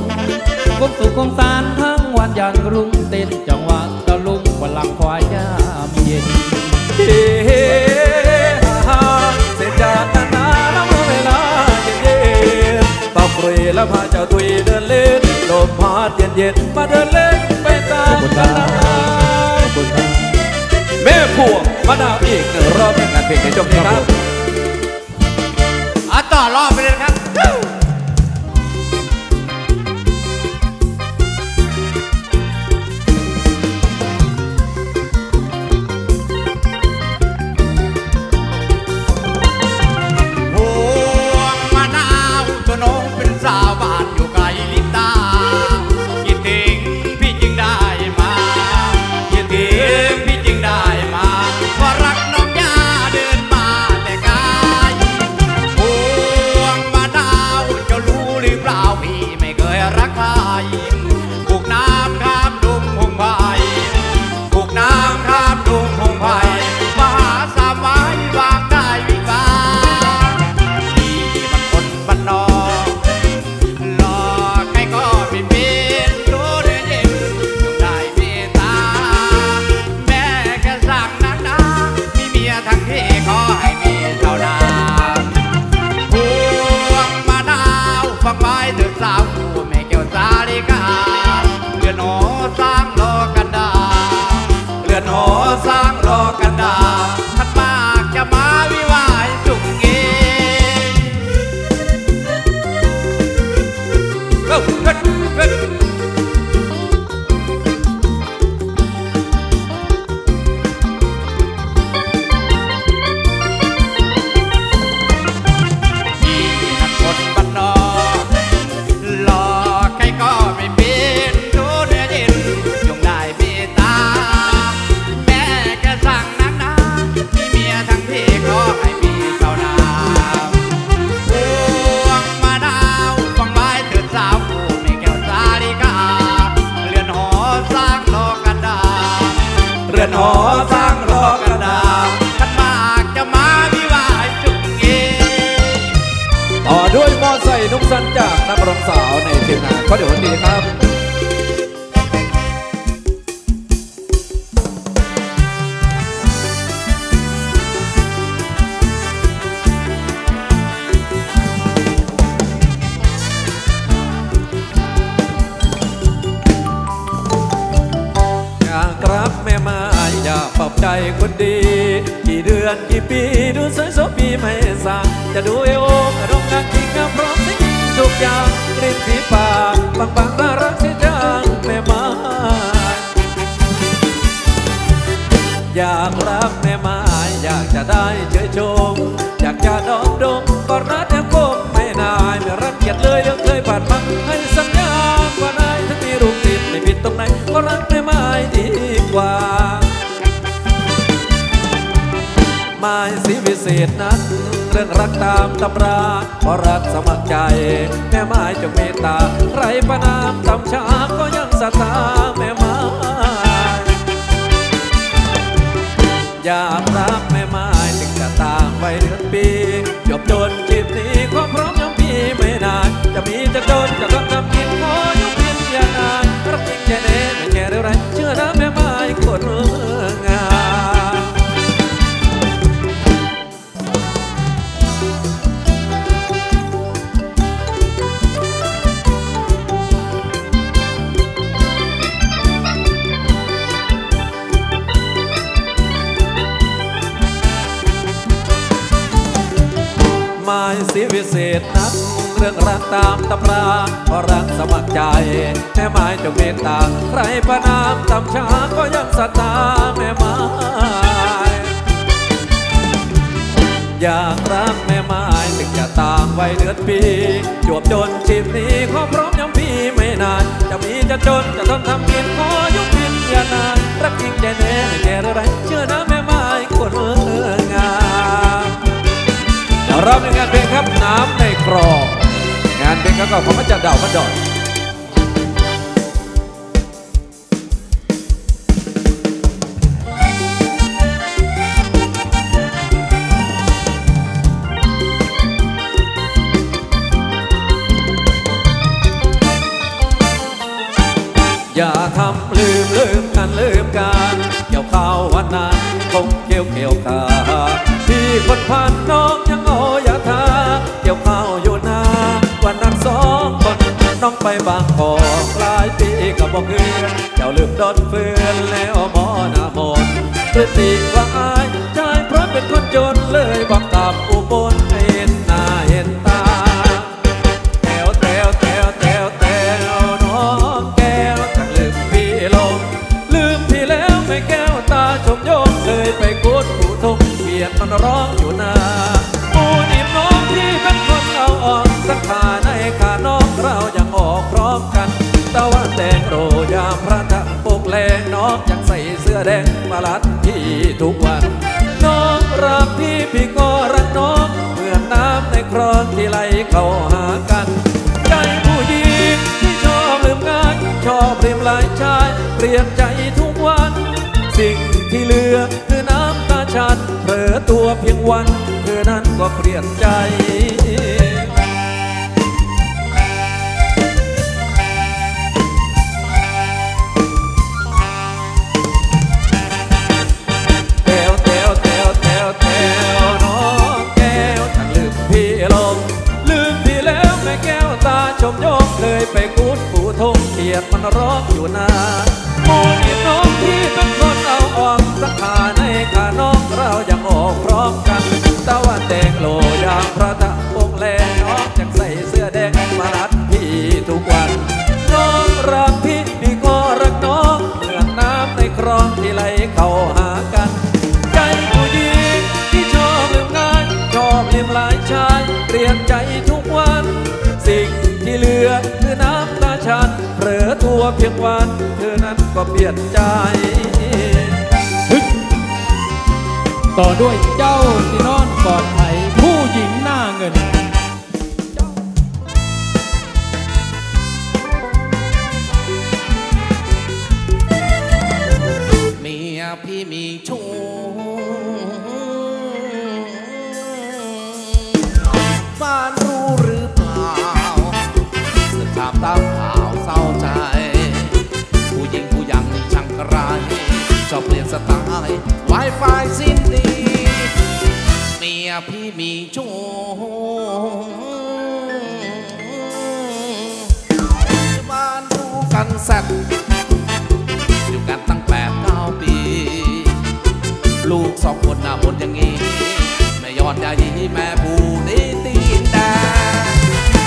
ก้มสุขก้มสารทั้งวันยันรุ่งเต้นจังหวะตะลุงบนหลังควายยามเย็นเฮ้เฮ้ฮ่าเสร็จจากงานนาแล้วเมื่อเวลาเย็นเย็นเป่าปลุยแล้วพาเจ้าถุยเดินเล่นลมพัดเย็นเย็นมาเดินเล่นไปตามกันนาแม่พวงมะนาวอีกหนึ่งรอบในงานเพลงในจบนี้ครับอ่ะต่อรอบไปเลยครับพวงมะนาวตัวน้องเป็นสาวบ้านอยู่ไกลลิตาคิดถึงพี่จึงได้มาคิดถึงพี่จึงได้รักน้องยาเดินมาแต่ไกลพวงมะน กันหอสร้างรอกันดาขันมากจะมาวิวาจุกเกต่อด้วยมอไซค์นุ่งสั้นจากนักร้องสาวในทีมงานเขาเดี๋ยวดีครับใจคนดีกี่เดือนกี่ปีดูสวยโสภีไม่สั่งจะดูเอวองร้องนักยิ่งพร้อมที่ยิ่งทุกอย่างริมฝีปากบางๆน่ารักเสียจังแม่ไม้อยากรักแม่ไม้อยากจะได้เฉยชมอยากจะดมดมกอดรัดแนบก้มไม่นายไม่รังเกียจเลยยังเคยผ่านมาให้สัญญาว่าได้ถ้ามีรูปติดไม่ผิดตรงไหนก็รักแม่ไม้ดีกว่าไม้สีวิเศษนั้นเรื่องรักตามตำราเพราะรักสมัครใจแม่ไม้จงเมตตาใครประนามตำช้าก็ยังศรัทธาแม่ไม้อยากรักแม่ไม้ถึงจะต่างไปเดือนปีจบจนจีบนี้ความพร้อมยังมีไม่นานจะมีจะจนจะต้องทำกินขออยู่เพียงอย่างนั้นรักจริงใจแน่ไม่แง่เรื่องไรเชื่อนะแม่ไม้คนงามไม้สีวิเศษนักเรื่องรักตามตำราเพราะรักสมัครใจแม่ไม้จงเมตตาใครประนามตำช้าก็ยังศรัทธาแม่ไม้อยากรักแม่ไม้ถึงจะต่างวัยเดือนปีจวบจนชีพนี้ขอพร้อมยังพี่ไม่นานจะมีจะจนจะต้องทำกินขอยุบพินอย่านานรักจริงใจแน่ไม่แก่อะไรเชื่อนะแม่ไม้คนเมืองงามรอบในงานเพลงครับน้ำในคลองงานเพลงก็ของอาจารย์ดาวพัดดอนอย่าทำลืมกันเกี่ยวข้าววันนั้นคงเกี่ยวขาพี่คนผ่านน้องยังโออย่าท้าเกี่ยวข้าวอยู่นาวันนั้นสองคนน้องไปบางกอกหลายปีก็บ่คืนเจ้าลืมดอนเฟือนแล้วหมอหน้ามนต์เพื่อติดว่าอายใจเพราะเป็นคนจนเลยบอกกลับอุบลเห็นหน้าเห็นตาไปกดผู้ทงเบียดมันร้องอยู่นาปูนิ่มน้องที่เป็นคนเอาออกสักขาในขาน้องเรายังออกพร้อมกันตะวันแดงโรยามพระจันทร์ปกแรงน้องยังใส่เสื้อแดงมาลัดพี่ทุกวันน้องรักพี่พี่ก็รักน้องเหมือนน้ำในคลองที่ไหลเข้าหากันใจผู้หญิงที่ชอบลืมง่ายชอบลืมหลายชายเปลี่ยนใจทุกวันสิ่งที่เหลือคือน้ำตาฉันเผลอตัวเพียงวันเธอนั้นก็เปลี่ยนใจแก้วน้องแก้วฉันลืมพี่ลงลืมพี่แล้วแม่แก้วตาชมยกเลยไปกูดปู่ทงเกียดมันร้องอยู่นานโมเด็กน้องที่เป็นคนเอาออกสักขาในขาน้องเรายังออกพร้อมกันตะวันแดงโลยามพระตะปงแลน้องยังใส่เสื้อแดงมารัดพี่ทุกวันน้องรักพี่พี่ก็รักน้องเหมือนน้ำในคลองที่ไหลเข้าหากันใจผู้หญิงที่ชอบลืมง่ายชอบลืมหลายชายเปลี่ยนใจทุกวันสิ่งที่เหลือคือน้ำตาฉันเผลอตัวเพียงวันเธอนั้นก็เปลี่ยนใจต่อด้วยเจ้าสินอนกอดไผ่ผู้หญิงหน้าเงินเมียพี่ มีชู้บ้านรู้หรือเปล่าสืบถามตามข่าวเศร้าใจผู้หญิงผู้ยังช่างกระไรชอบเปลี่ยนสไตล์วายไฟสิ้นดีเมียพี่มีชู้บ้านรู้กันแซ่บอยู่กันตั้ง8-9 ปีลูก2 คนหน้าบนอย่างงี้แม่ยอดยายีแม่ผู้นี้ตีนแดง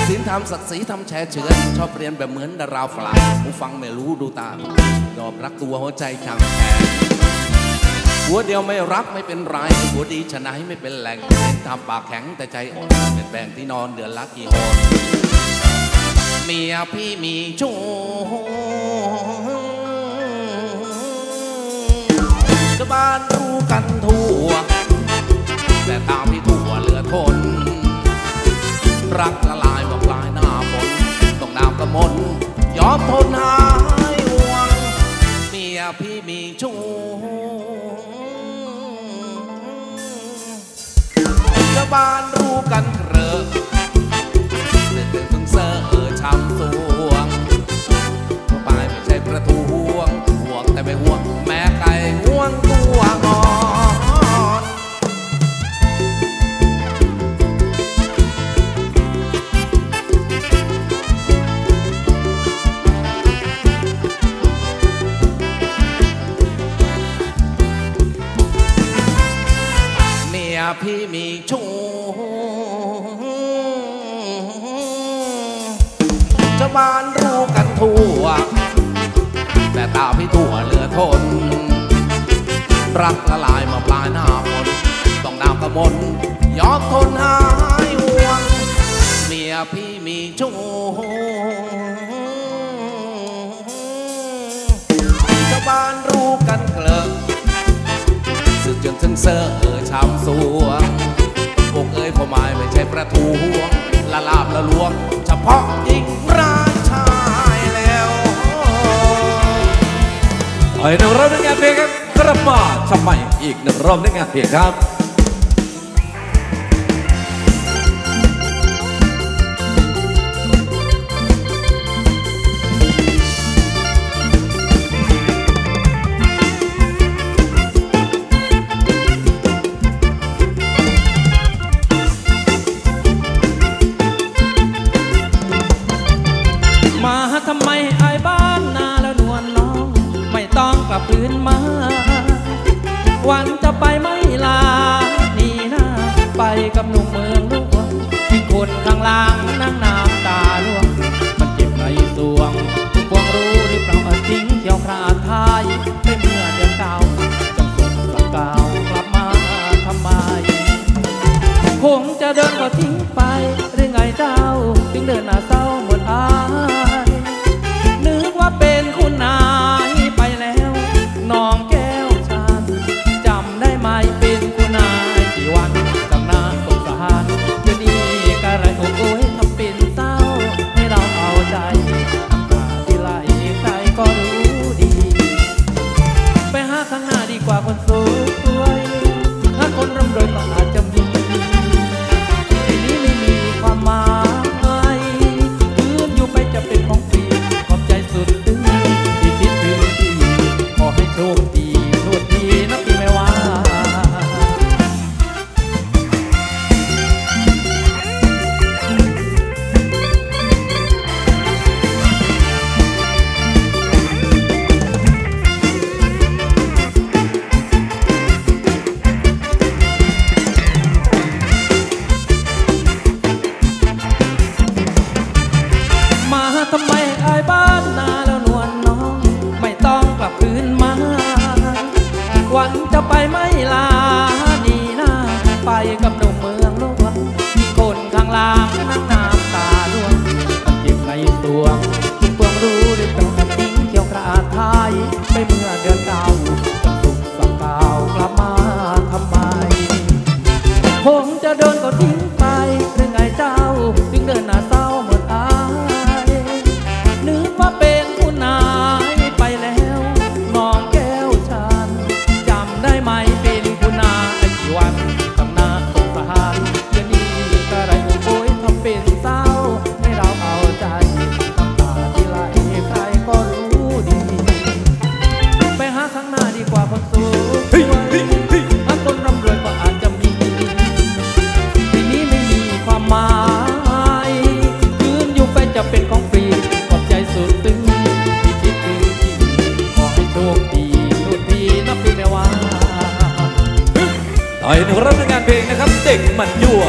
สินทำศักดิ์ศรีทำแฉเฉือนชอบเรียนแบบเหมือนดาราฝรั่งผู้ฟังไม่รู้ดูตามยอมรักตัวหัวใจช่างแข็งหัวเดียวไม่รักไม่เป็นไรหัวดีชนะไม่เป็นแหล่งทำปากแข็งแต่ใจอ่อนเป็นแบ่งที่นอนเดือนละกี่หนเมียพี่มีชู้บ้านรู้กันทั่วแต่ตามที่ทั่วเหลือทนรักละลายว่าปลายหน้าฝนต้องน้ำกระมนยอมทนหายห่วงเมียพี่มีชู้บ้านรู้กันเรอะเด็ดถึงเสือช้ำสวงทั่วไปไม่ใช่ประตูห่วงห่วงแต่ไม่ห่วงแม้ไก่ห่วงตัวงอนเมียพี่มีชู้ชาวบ้านรู้กันทั่วแต่ตาพี่ทั่วเหลือทนรักละลายมาปลายหน้าฝนต้องน้ำกระมนยอมทนหายห่วงเมียพี่มีชู้ชาวบ้านรู้กันเกลือสุดจนถึงเสือช้ำสัวพวกเอ้ยพ่อไม้ไม่ใช่ประตูห่วงละลาบละลวงเฉพาะยิ่งราชายแล้วอีกหนึ่งรอบในงานเพลงครับกระป๋าทำไมอีกหนึ่งรอบในงานเพลงครับ ดีกว่าคนสูงอันต้นร่ำรวยก็อาจจะมีปีนี้ไม่มีความหมายคืนอยู่ไปจะเป็นของฟรีขอบใจสุดซึ้งที่คิดถึงที่ขอให้โชคดีสุดดีนับปีแม่ว่าต่ออีกหนึ่งรอบในงานเพลงนะครับเด็กมันยั่ว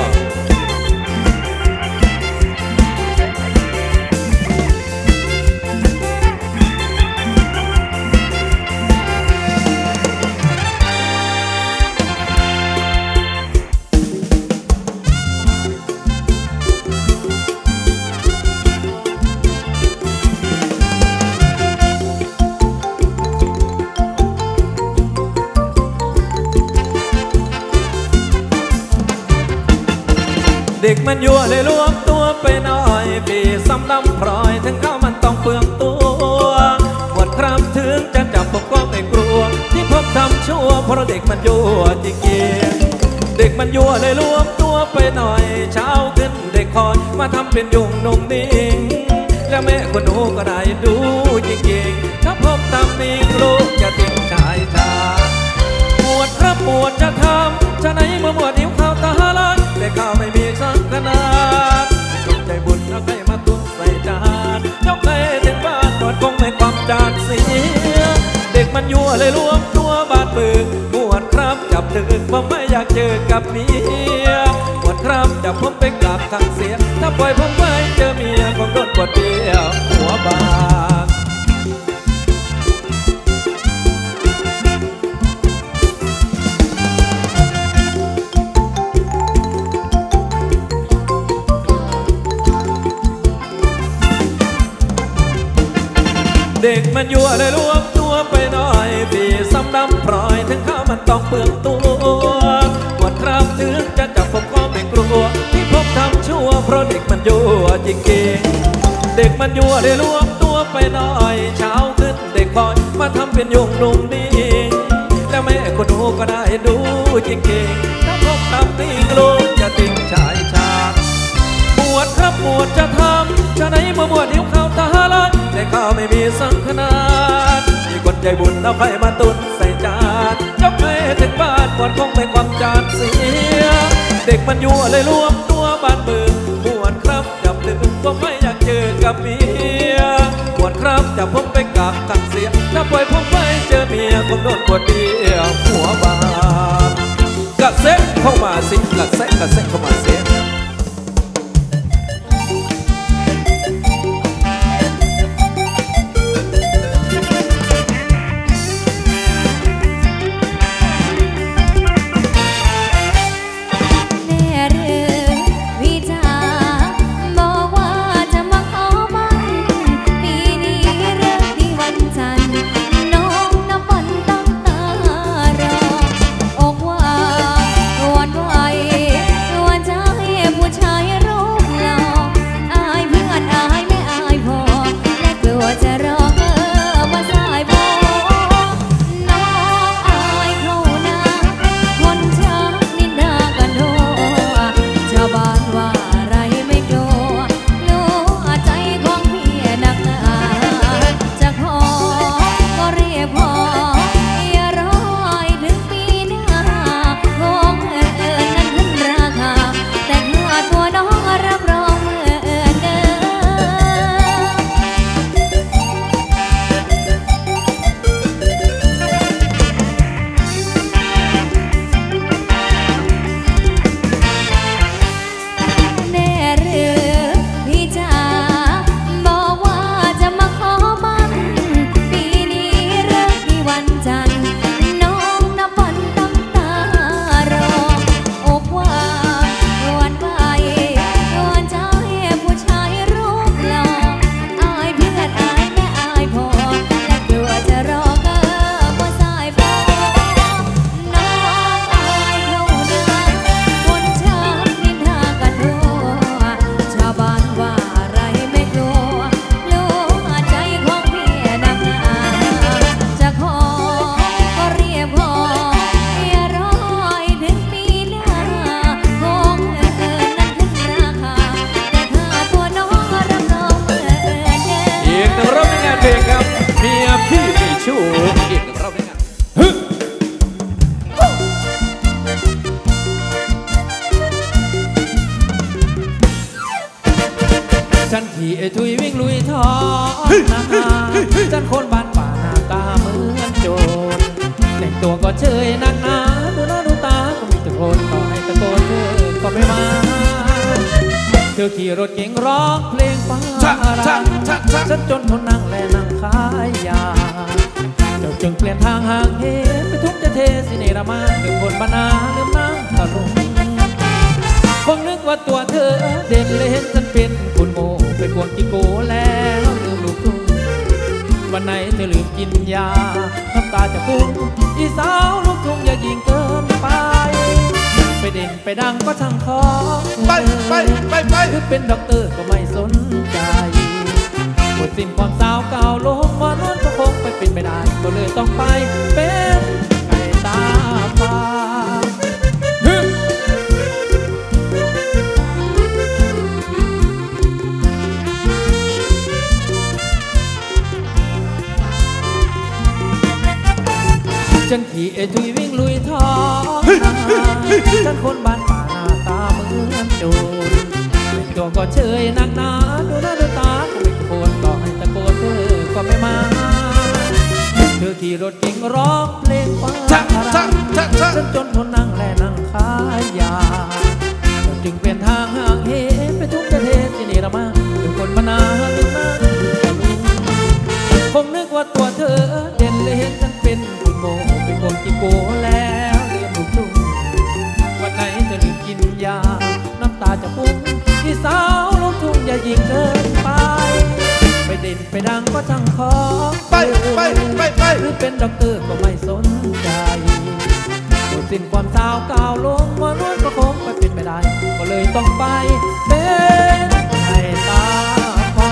เด็กมันยั่วเลยรวมตัวไปหน่อยปีซ้ำลำพลอยถึงเข้ามันต้องเปลืองตัวหมดครับถึงจะจับผมก็ไม่กลัวที่พบทำชั่วเพราะเด็กมันยั่วจริงเด็กมันยั่วเลยรวมตัวไปหน่อยเช้าขึ้นเด็กคอยมาทำเป็นยุ่งนุ่งนิ่งแล้วแม่คนหนูก็ได้ดูจริงๆถ้าพบทำนิ่งลูกจะติดชายตาปวดครับปวดจะทำจะไหนเมื่อปวดหิวข้าวตาลันแต่ข้าวไม่มีสักขนาดจงใจบุญเอาไก่มาตุ้มใส่จานเจ้าไก่ถึงบ้านนอนคงไม่ความจานเสียเด็กมันยั่วเลยรวมตัวบาดปืนปวดครับจับถึงผมไม่อยากเจอกับเมียปวดครับจับผมไปกราบทั้งเสียถ้าปล่อยผมไว้เจอเมียคงโดนปวดเดียวหัวบานเด็กมันยั่วเลยรวมตัวไปหน่อยปีซ้ำดำพลอยถึงข้าวมันต้องเปลืองตัวปวดครับถึงจะจับผมก็ไม่กลัวที่ผมทำชั่วเพราะเด็กมันยั่วจริงๆเด็กมันยั่วเลยรวมตัวไปหน่อยเช้าขึ้นเด็กคอยมาทำเป็นยุ่งนุ่งนิ่งแล้วแม่คนหนูก็ได้ดูจริงๆถ้าผมทำนิ่งโลกจะติ่งชายชาติปวดครับปวดจะทำจะไหนเมื่อปวดหิวข้าวตาลันแต่ข้าวไม่มีสังขนาดมีคนใจบุญเอาไก่มาตุนใส่จานเจ้าไก่ถึงบ้านก่อนคงไม่ความจานเสียเด็กมันยั่วเลยรวมตัวบ้านเมืองปวดครับจับลึกผมไม่อยากเจอกับเมียปวดครับจับผมไปกราบทั้งเสียถ้าปล่อยผมไปเจอเมียคงโดนปวดเดียวหัวบาปกระเซ็นเข้ามาสิกระเซ็นเข้ามาเสียเมียพี่มีชู้อีกหนึ่งรอบด้วยกัน ตัวก็เฉยนักหนาดูหน้าดูตาก็มีแต่คนต่อให้ตะโกนเธอก็ไม่มาเธอขี่รถเก๋งร้องเพลงฟ้ารักฉันจนทนนั่งและนั่งขายยาเจ้าจึงเปลี่ยนทางห่างเหไปทุกจะเทสิเนรมาหนึ่งคนบรรณาหรือมั่งตลกคงนึกว่าตัวเธอเด็ดเลยเห็นฉันเป็นคุณโมเป็นคนกิโกแล้วลืมลูกทุ่งวันไหนเธอลืมกินยาน้ำตาจะพุ่งอีสาวลูกทุ่งอย่ายิงเกินไปไปเด่นไปดังก็ช่างขอไปหรือเป็นด็อกเตอร์ก็ไม่สนใจหมดสิ้นความสาวเก่าลงมานอนก็คงไปเป็นไม่ได้ก็เลยต้องไปเป็นไก่ตาฟ้าฉันขี่เอทุยวิ่งลุยท้องฉันคนบ้านป่าหน้าตาเหมือนโจรเป็นตัวก็เฉยนักหนาดูหน้าดูตาก็ไม่โกรธต่อให้ตะโกนเธอก็ไม่มาเธอขี่รถเก่งร้องเพลงฟ้าฉันจนทนนั่งและนั่งขายยาจึงเป็นทางห่างเหไปทุกประเทศที่เนรมาเป็นคนมานานลืมนั่งคงนึกว่าตัวเธอเด่นเลยเห็นฉันเป็นคุณโมเป็นคนกิโกแล้วเรียนลูกทุ่งวันไหนเธอลืมกินยาน้ำตาจะพุ่งที่สาวลูกทุ่งอย่ายิงเกินไปไปเด่นไปดังก็ช่างขอไปหรือเป็นด็อกเตอร์ก็ไม่สนใจหมดสิ้นความสาวก้าวลงมานวดประคมไปเป็นไม่ได้ก็เลยต้องไปเป็นไก่ตาฟ้า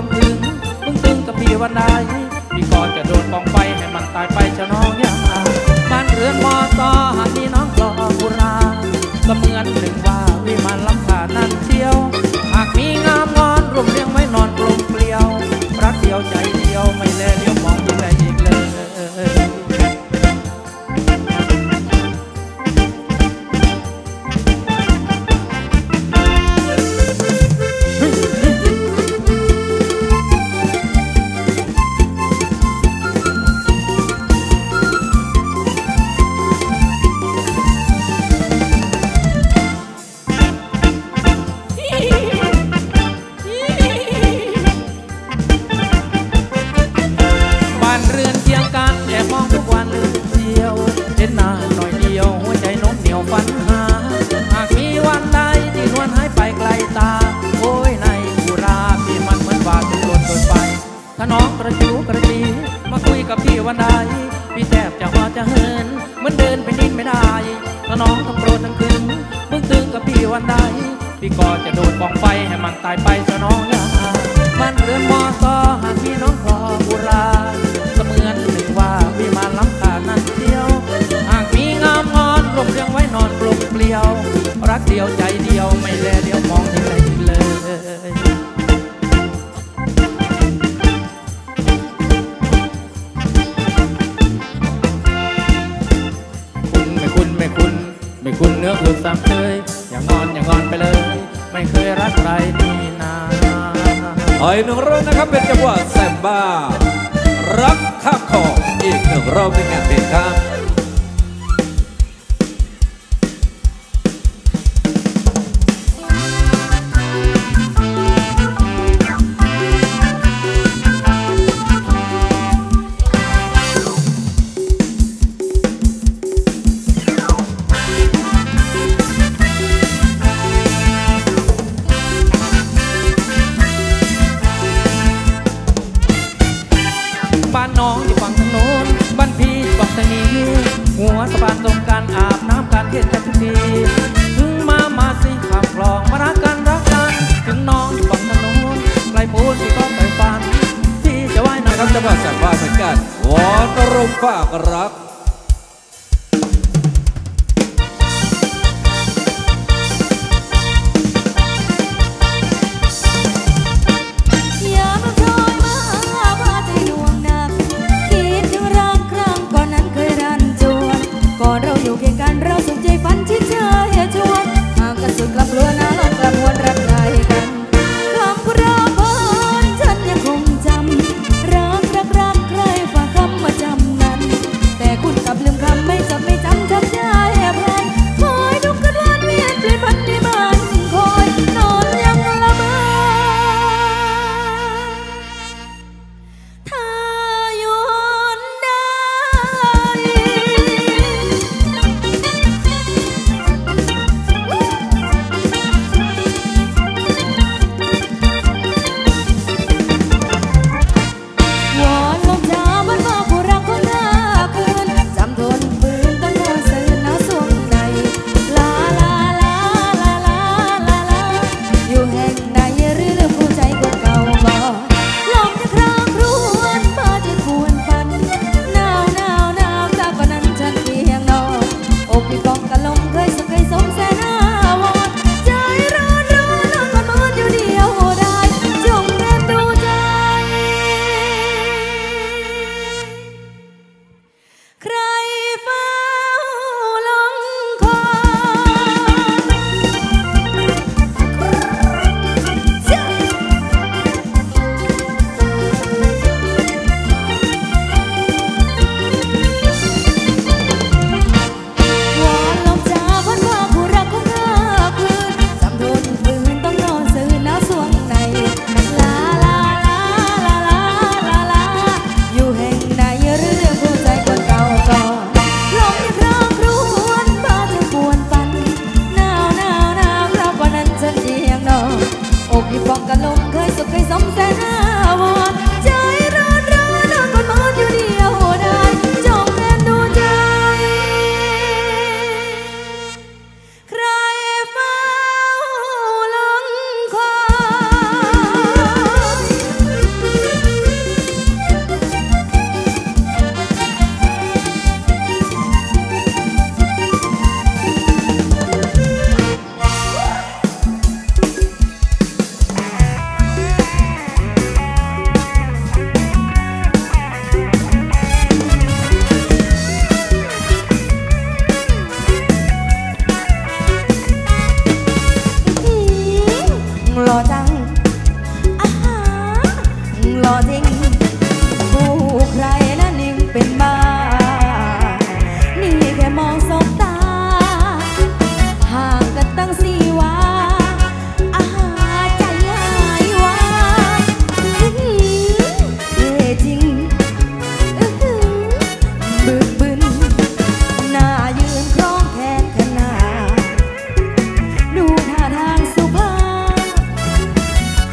จำถึงมึงตึงกับพี่วันใดพี่ก่อนจะโดนกองไฟให้มันตายไปจะน้องยังอาบ้านเรือนมอซอหาที่น้องกลอบุราก็เหมือนหนึ่งว่าวิมานล้ำค่านั่นเที่ยวหากมีงามงอนร่มเรียงไว้นอนกลมเกลียวรักเดียวใจเดียวไม่แลเลี้ยวมองดูแลอีกเลย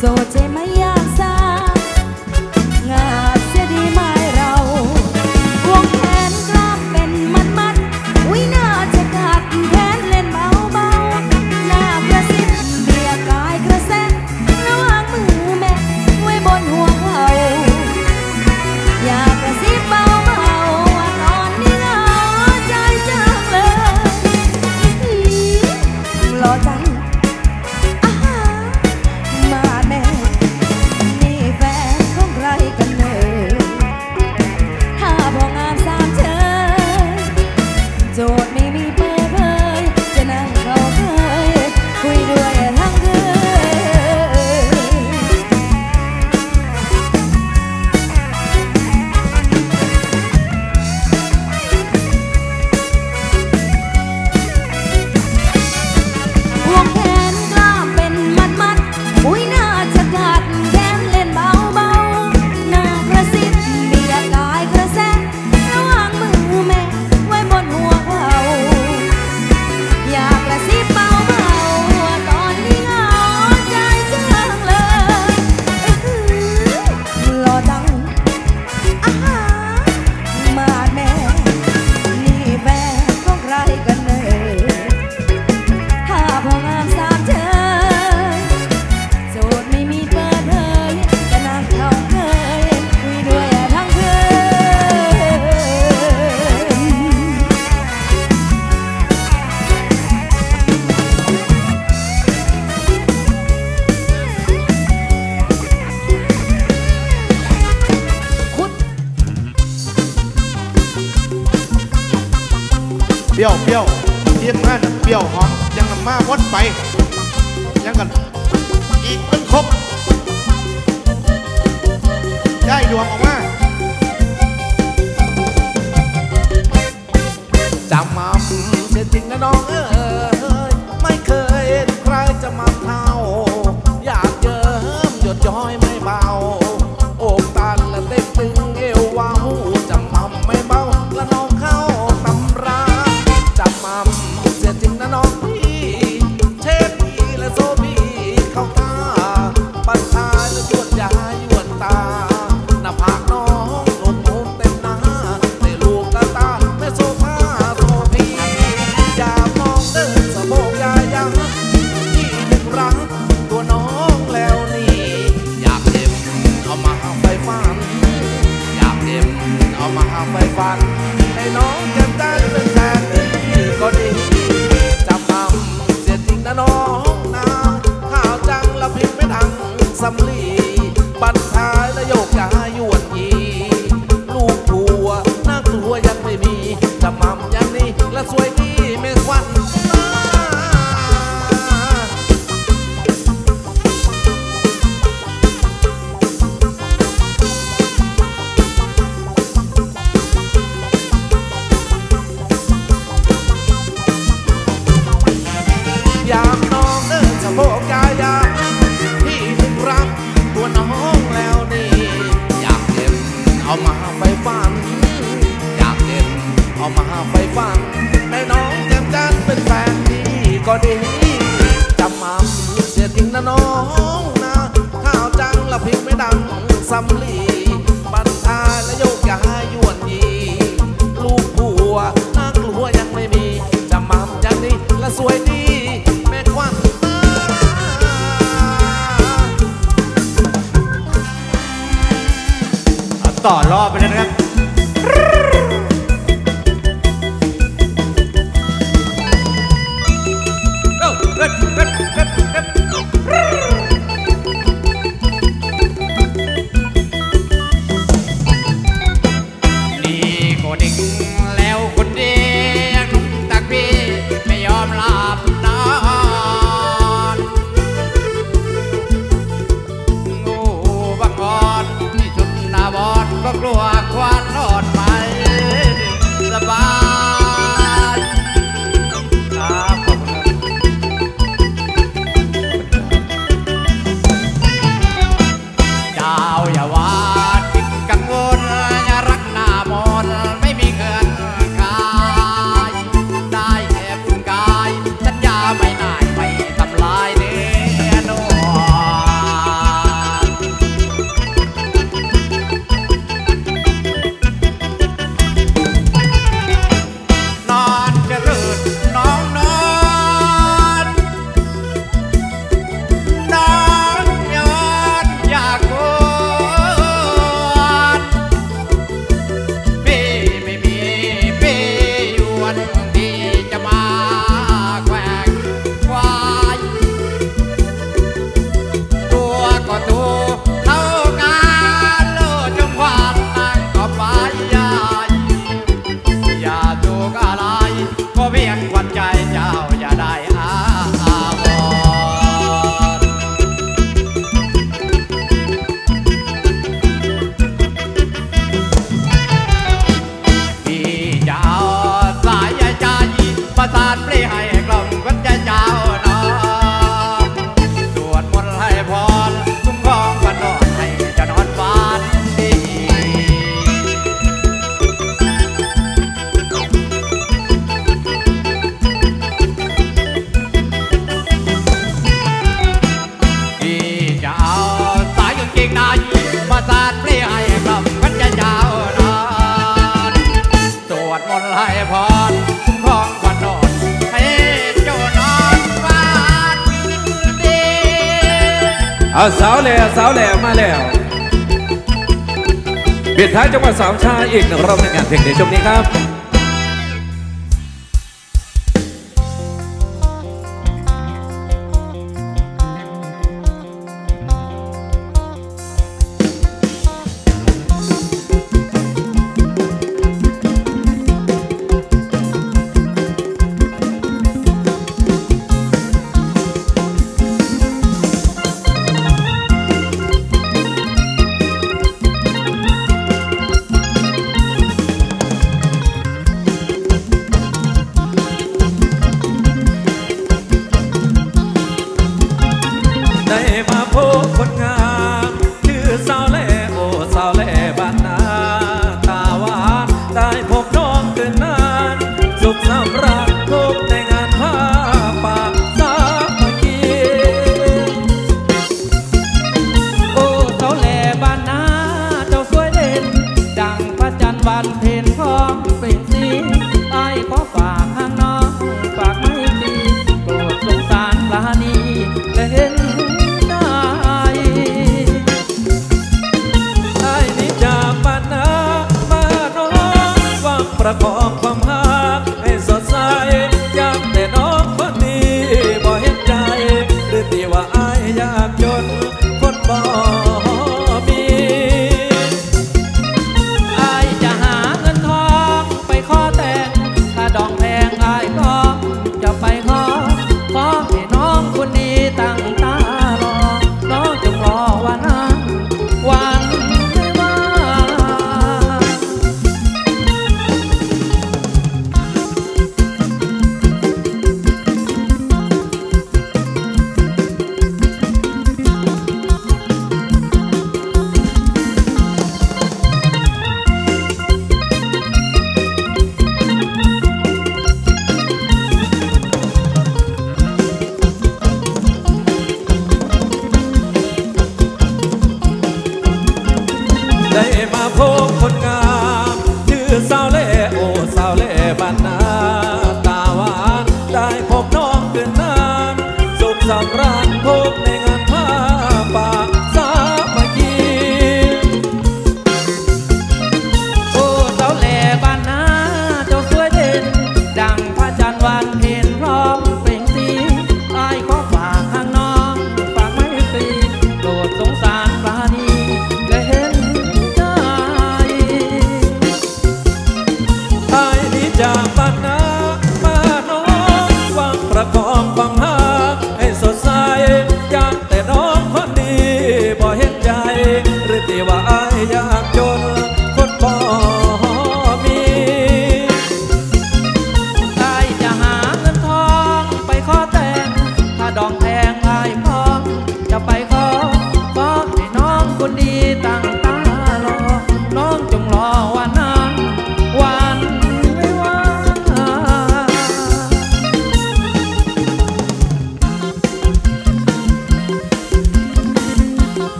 โสดใจไม่ยากซางาเสียดีไม้เราวงแขนกล้ามเป็นมัดอุ้ยน่าจะกัดแขนเล่นเบาหน้ากระซิบเบียกายกระเซ็นระวางมือแม่ไว้บนหัวเขาอยากกระซิบเบาตอนนี้หนาวใจจังเลยรอใจเปรี้ยวเทียนมาเปรี้ยวหอมยังกันมาวัดไปยังกันอีกเป็นครบได้ดวงออกมาจำมาเสียจริงนะน้องเอ้ยไม่เคยใครจะมาเท่าอยากเจอหยดย้อยไม่เบาอกตันและเต้นตึงเอววาวจำมาไม่เบาและน้องเข้าจริงนะน้องพี่เชฟพี่และโซพี่เข้าตาปัญหาจะยวนยายยวนตาหน้าผากน้องโดนมุมเต็มหน้าแต่ลูกตาแม่โซฟาโซพี่อย่ามองเดินสะโพกยายังที่หนึ่งรังตัวน้องแล้วนี่อยากเก็บเอามาหาไฟฟันอยากเก็บเอามาหาไฟฟันให้น้องเก็บได้เป็นแสนที่ก็ดีน้องนาข้าวจังละพิมไม่ดังสำลีบันท้ายและโยกย้ายยวนยีลูกผัวน่ากลัวยังไม่มีจะมั่มอย่างนี้และสวยดีไม่ควันเอามาไฟฟันอยากเก็บเอามาไฟฟันในน้องแก้มจันเป็นแฟนดีก็ดีจำมั่มเสียจริงนะน้องนะข้าวจังละพิมไม่ดังสำลีบันทาและโยกย้ายยวนยีลูกผัวน่ากลัวยังไม่มีจำมั่มอย่างนี้และสวยดีแม่ควันต่อรอบไปเลยนะครับนี่ก็ดิ่งแล้วคนเดียวนุ่มตักพี่ไม่ยอมหลับนอนงูบังอ่อนที่ชุดหน้าบอดก็กลัวควันรอดไปสบายครับดาวอย่าวาดกังวลอย่ารักหน้ามนไม่มีเกินกายได้แค่บุญกายฉันยาไม่นายไม่ทำลายเนื้อหนวด เอาสาวแหล่สาวแหล่มาแล้วปิดท้ายจังหวัดสามชาอีกหนึ่งรอบในงานเพลงในช่วงนี้ครับ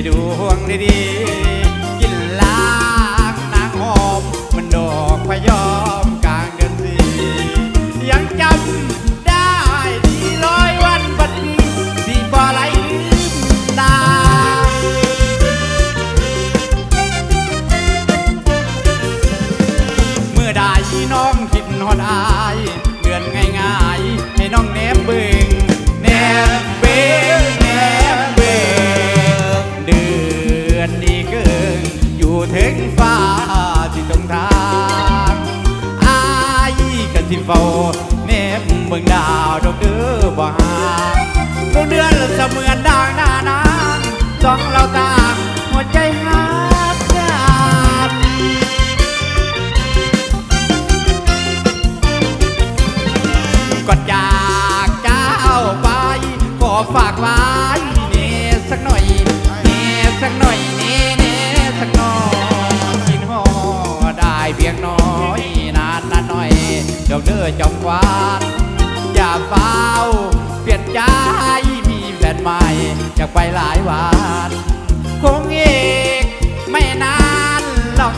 ให้ดวงดีๆกินล้างนางหอมมันดอกพยอมกลางเดือนสี่ยังจำได้ที่ร้อยวันบัดนี้ที่บ่ไหลลืมตาเมื่อได้น้องคิดหอดอายเดือนง่ายๆให้น้องแนบเบิ่งแนบเบิ่งแนบเบิ่งเดือนนี้เกิงอยู่ถึงฟ้าที่ตรงทางอายก็สิเฝ้าแนบเบิ่งดาวดอกเดือบ่ห่างดอกเดือนเสมือนดางหน้านางสองเราต่างหัวใจหักกันก่อนจากเจ้าไปขอฝากไว้เน่สักหน่อยเน่สักหน่อยเน่เน่สักหน่อยกินห่อได้เพียงน้อยนานนานหน่อยเดี๋ยวเด้อจอมควานอย่าเฝ้าเปลี่ยนใจมีแฟนใหม่อยากไปหลายวันคงอีกไม่นานหรอก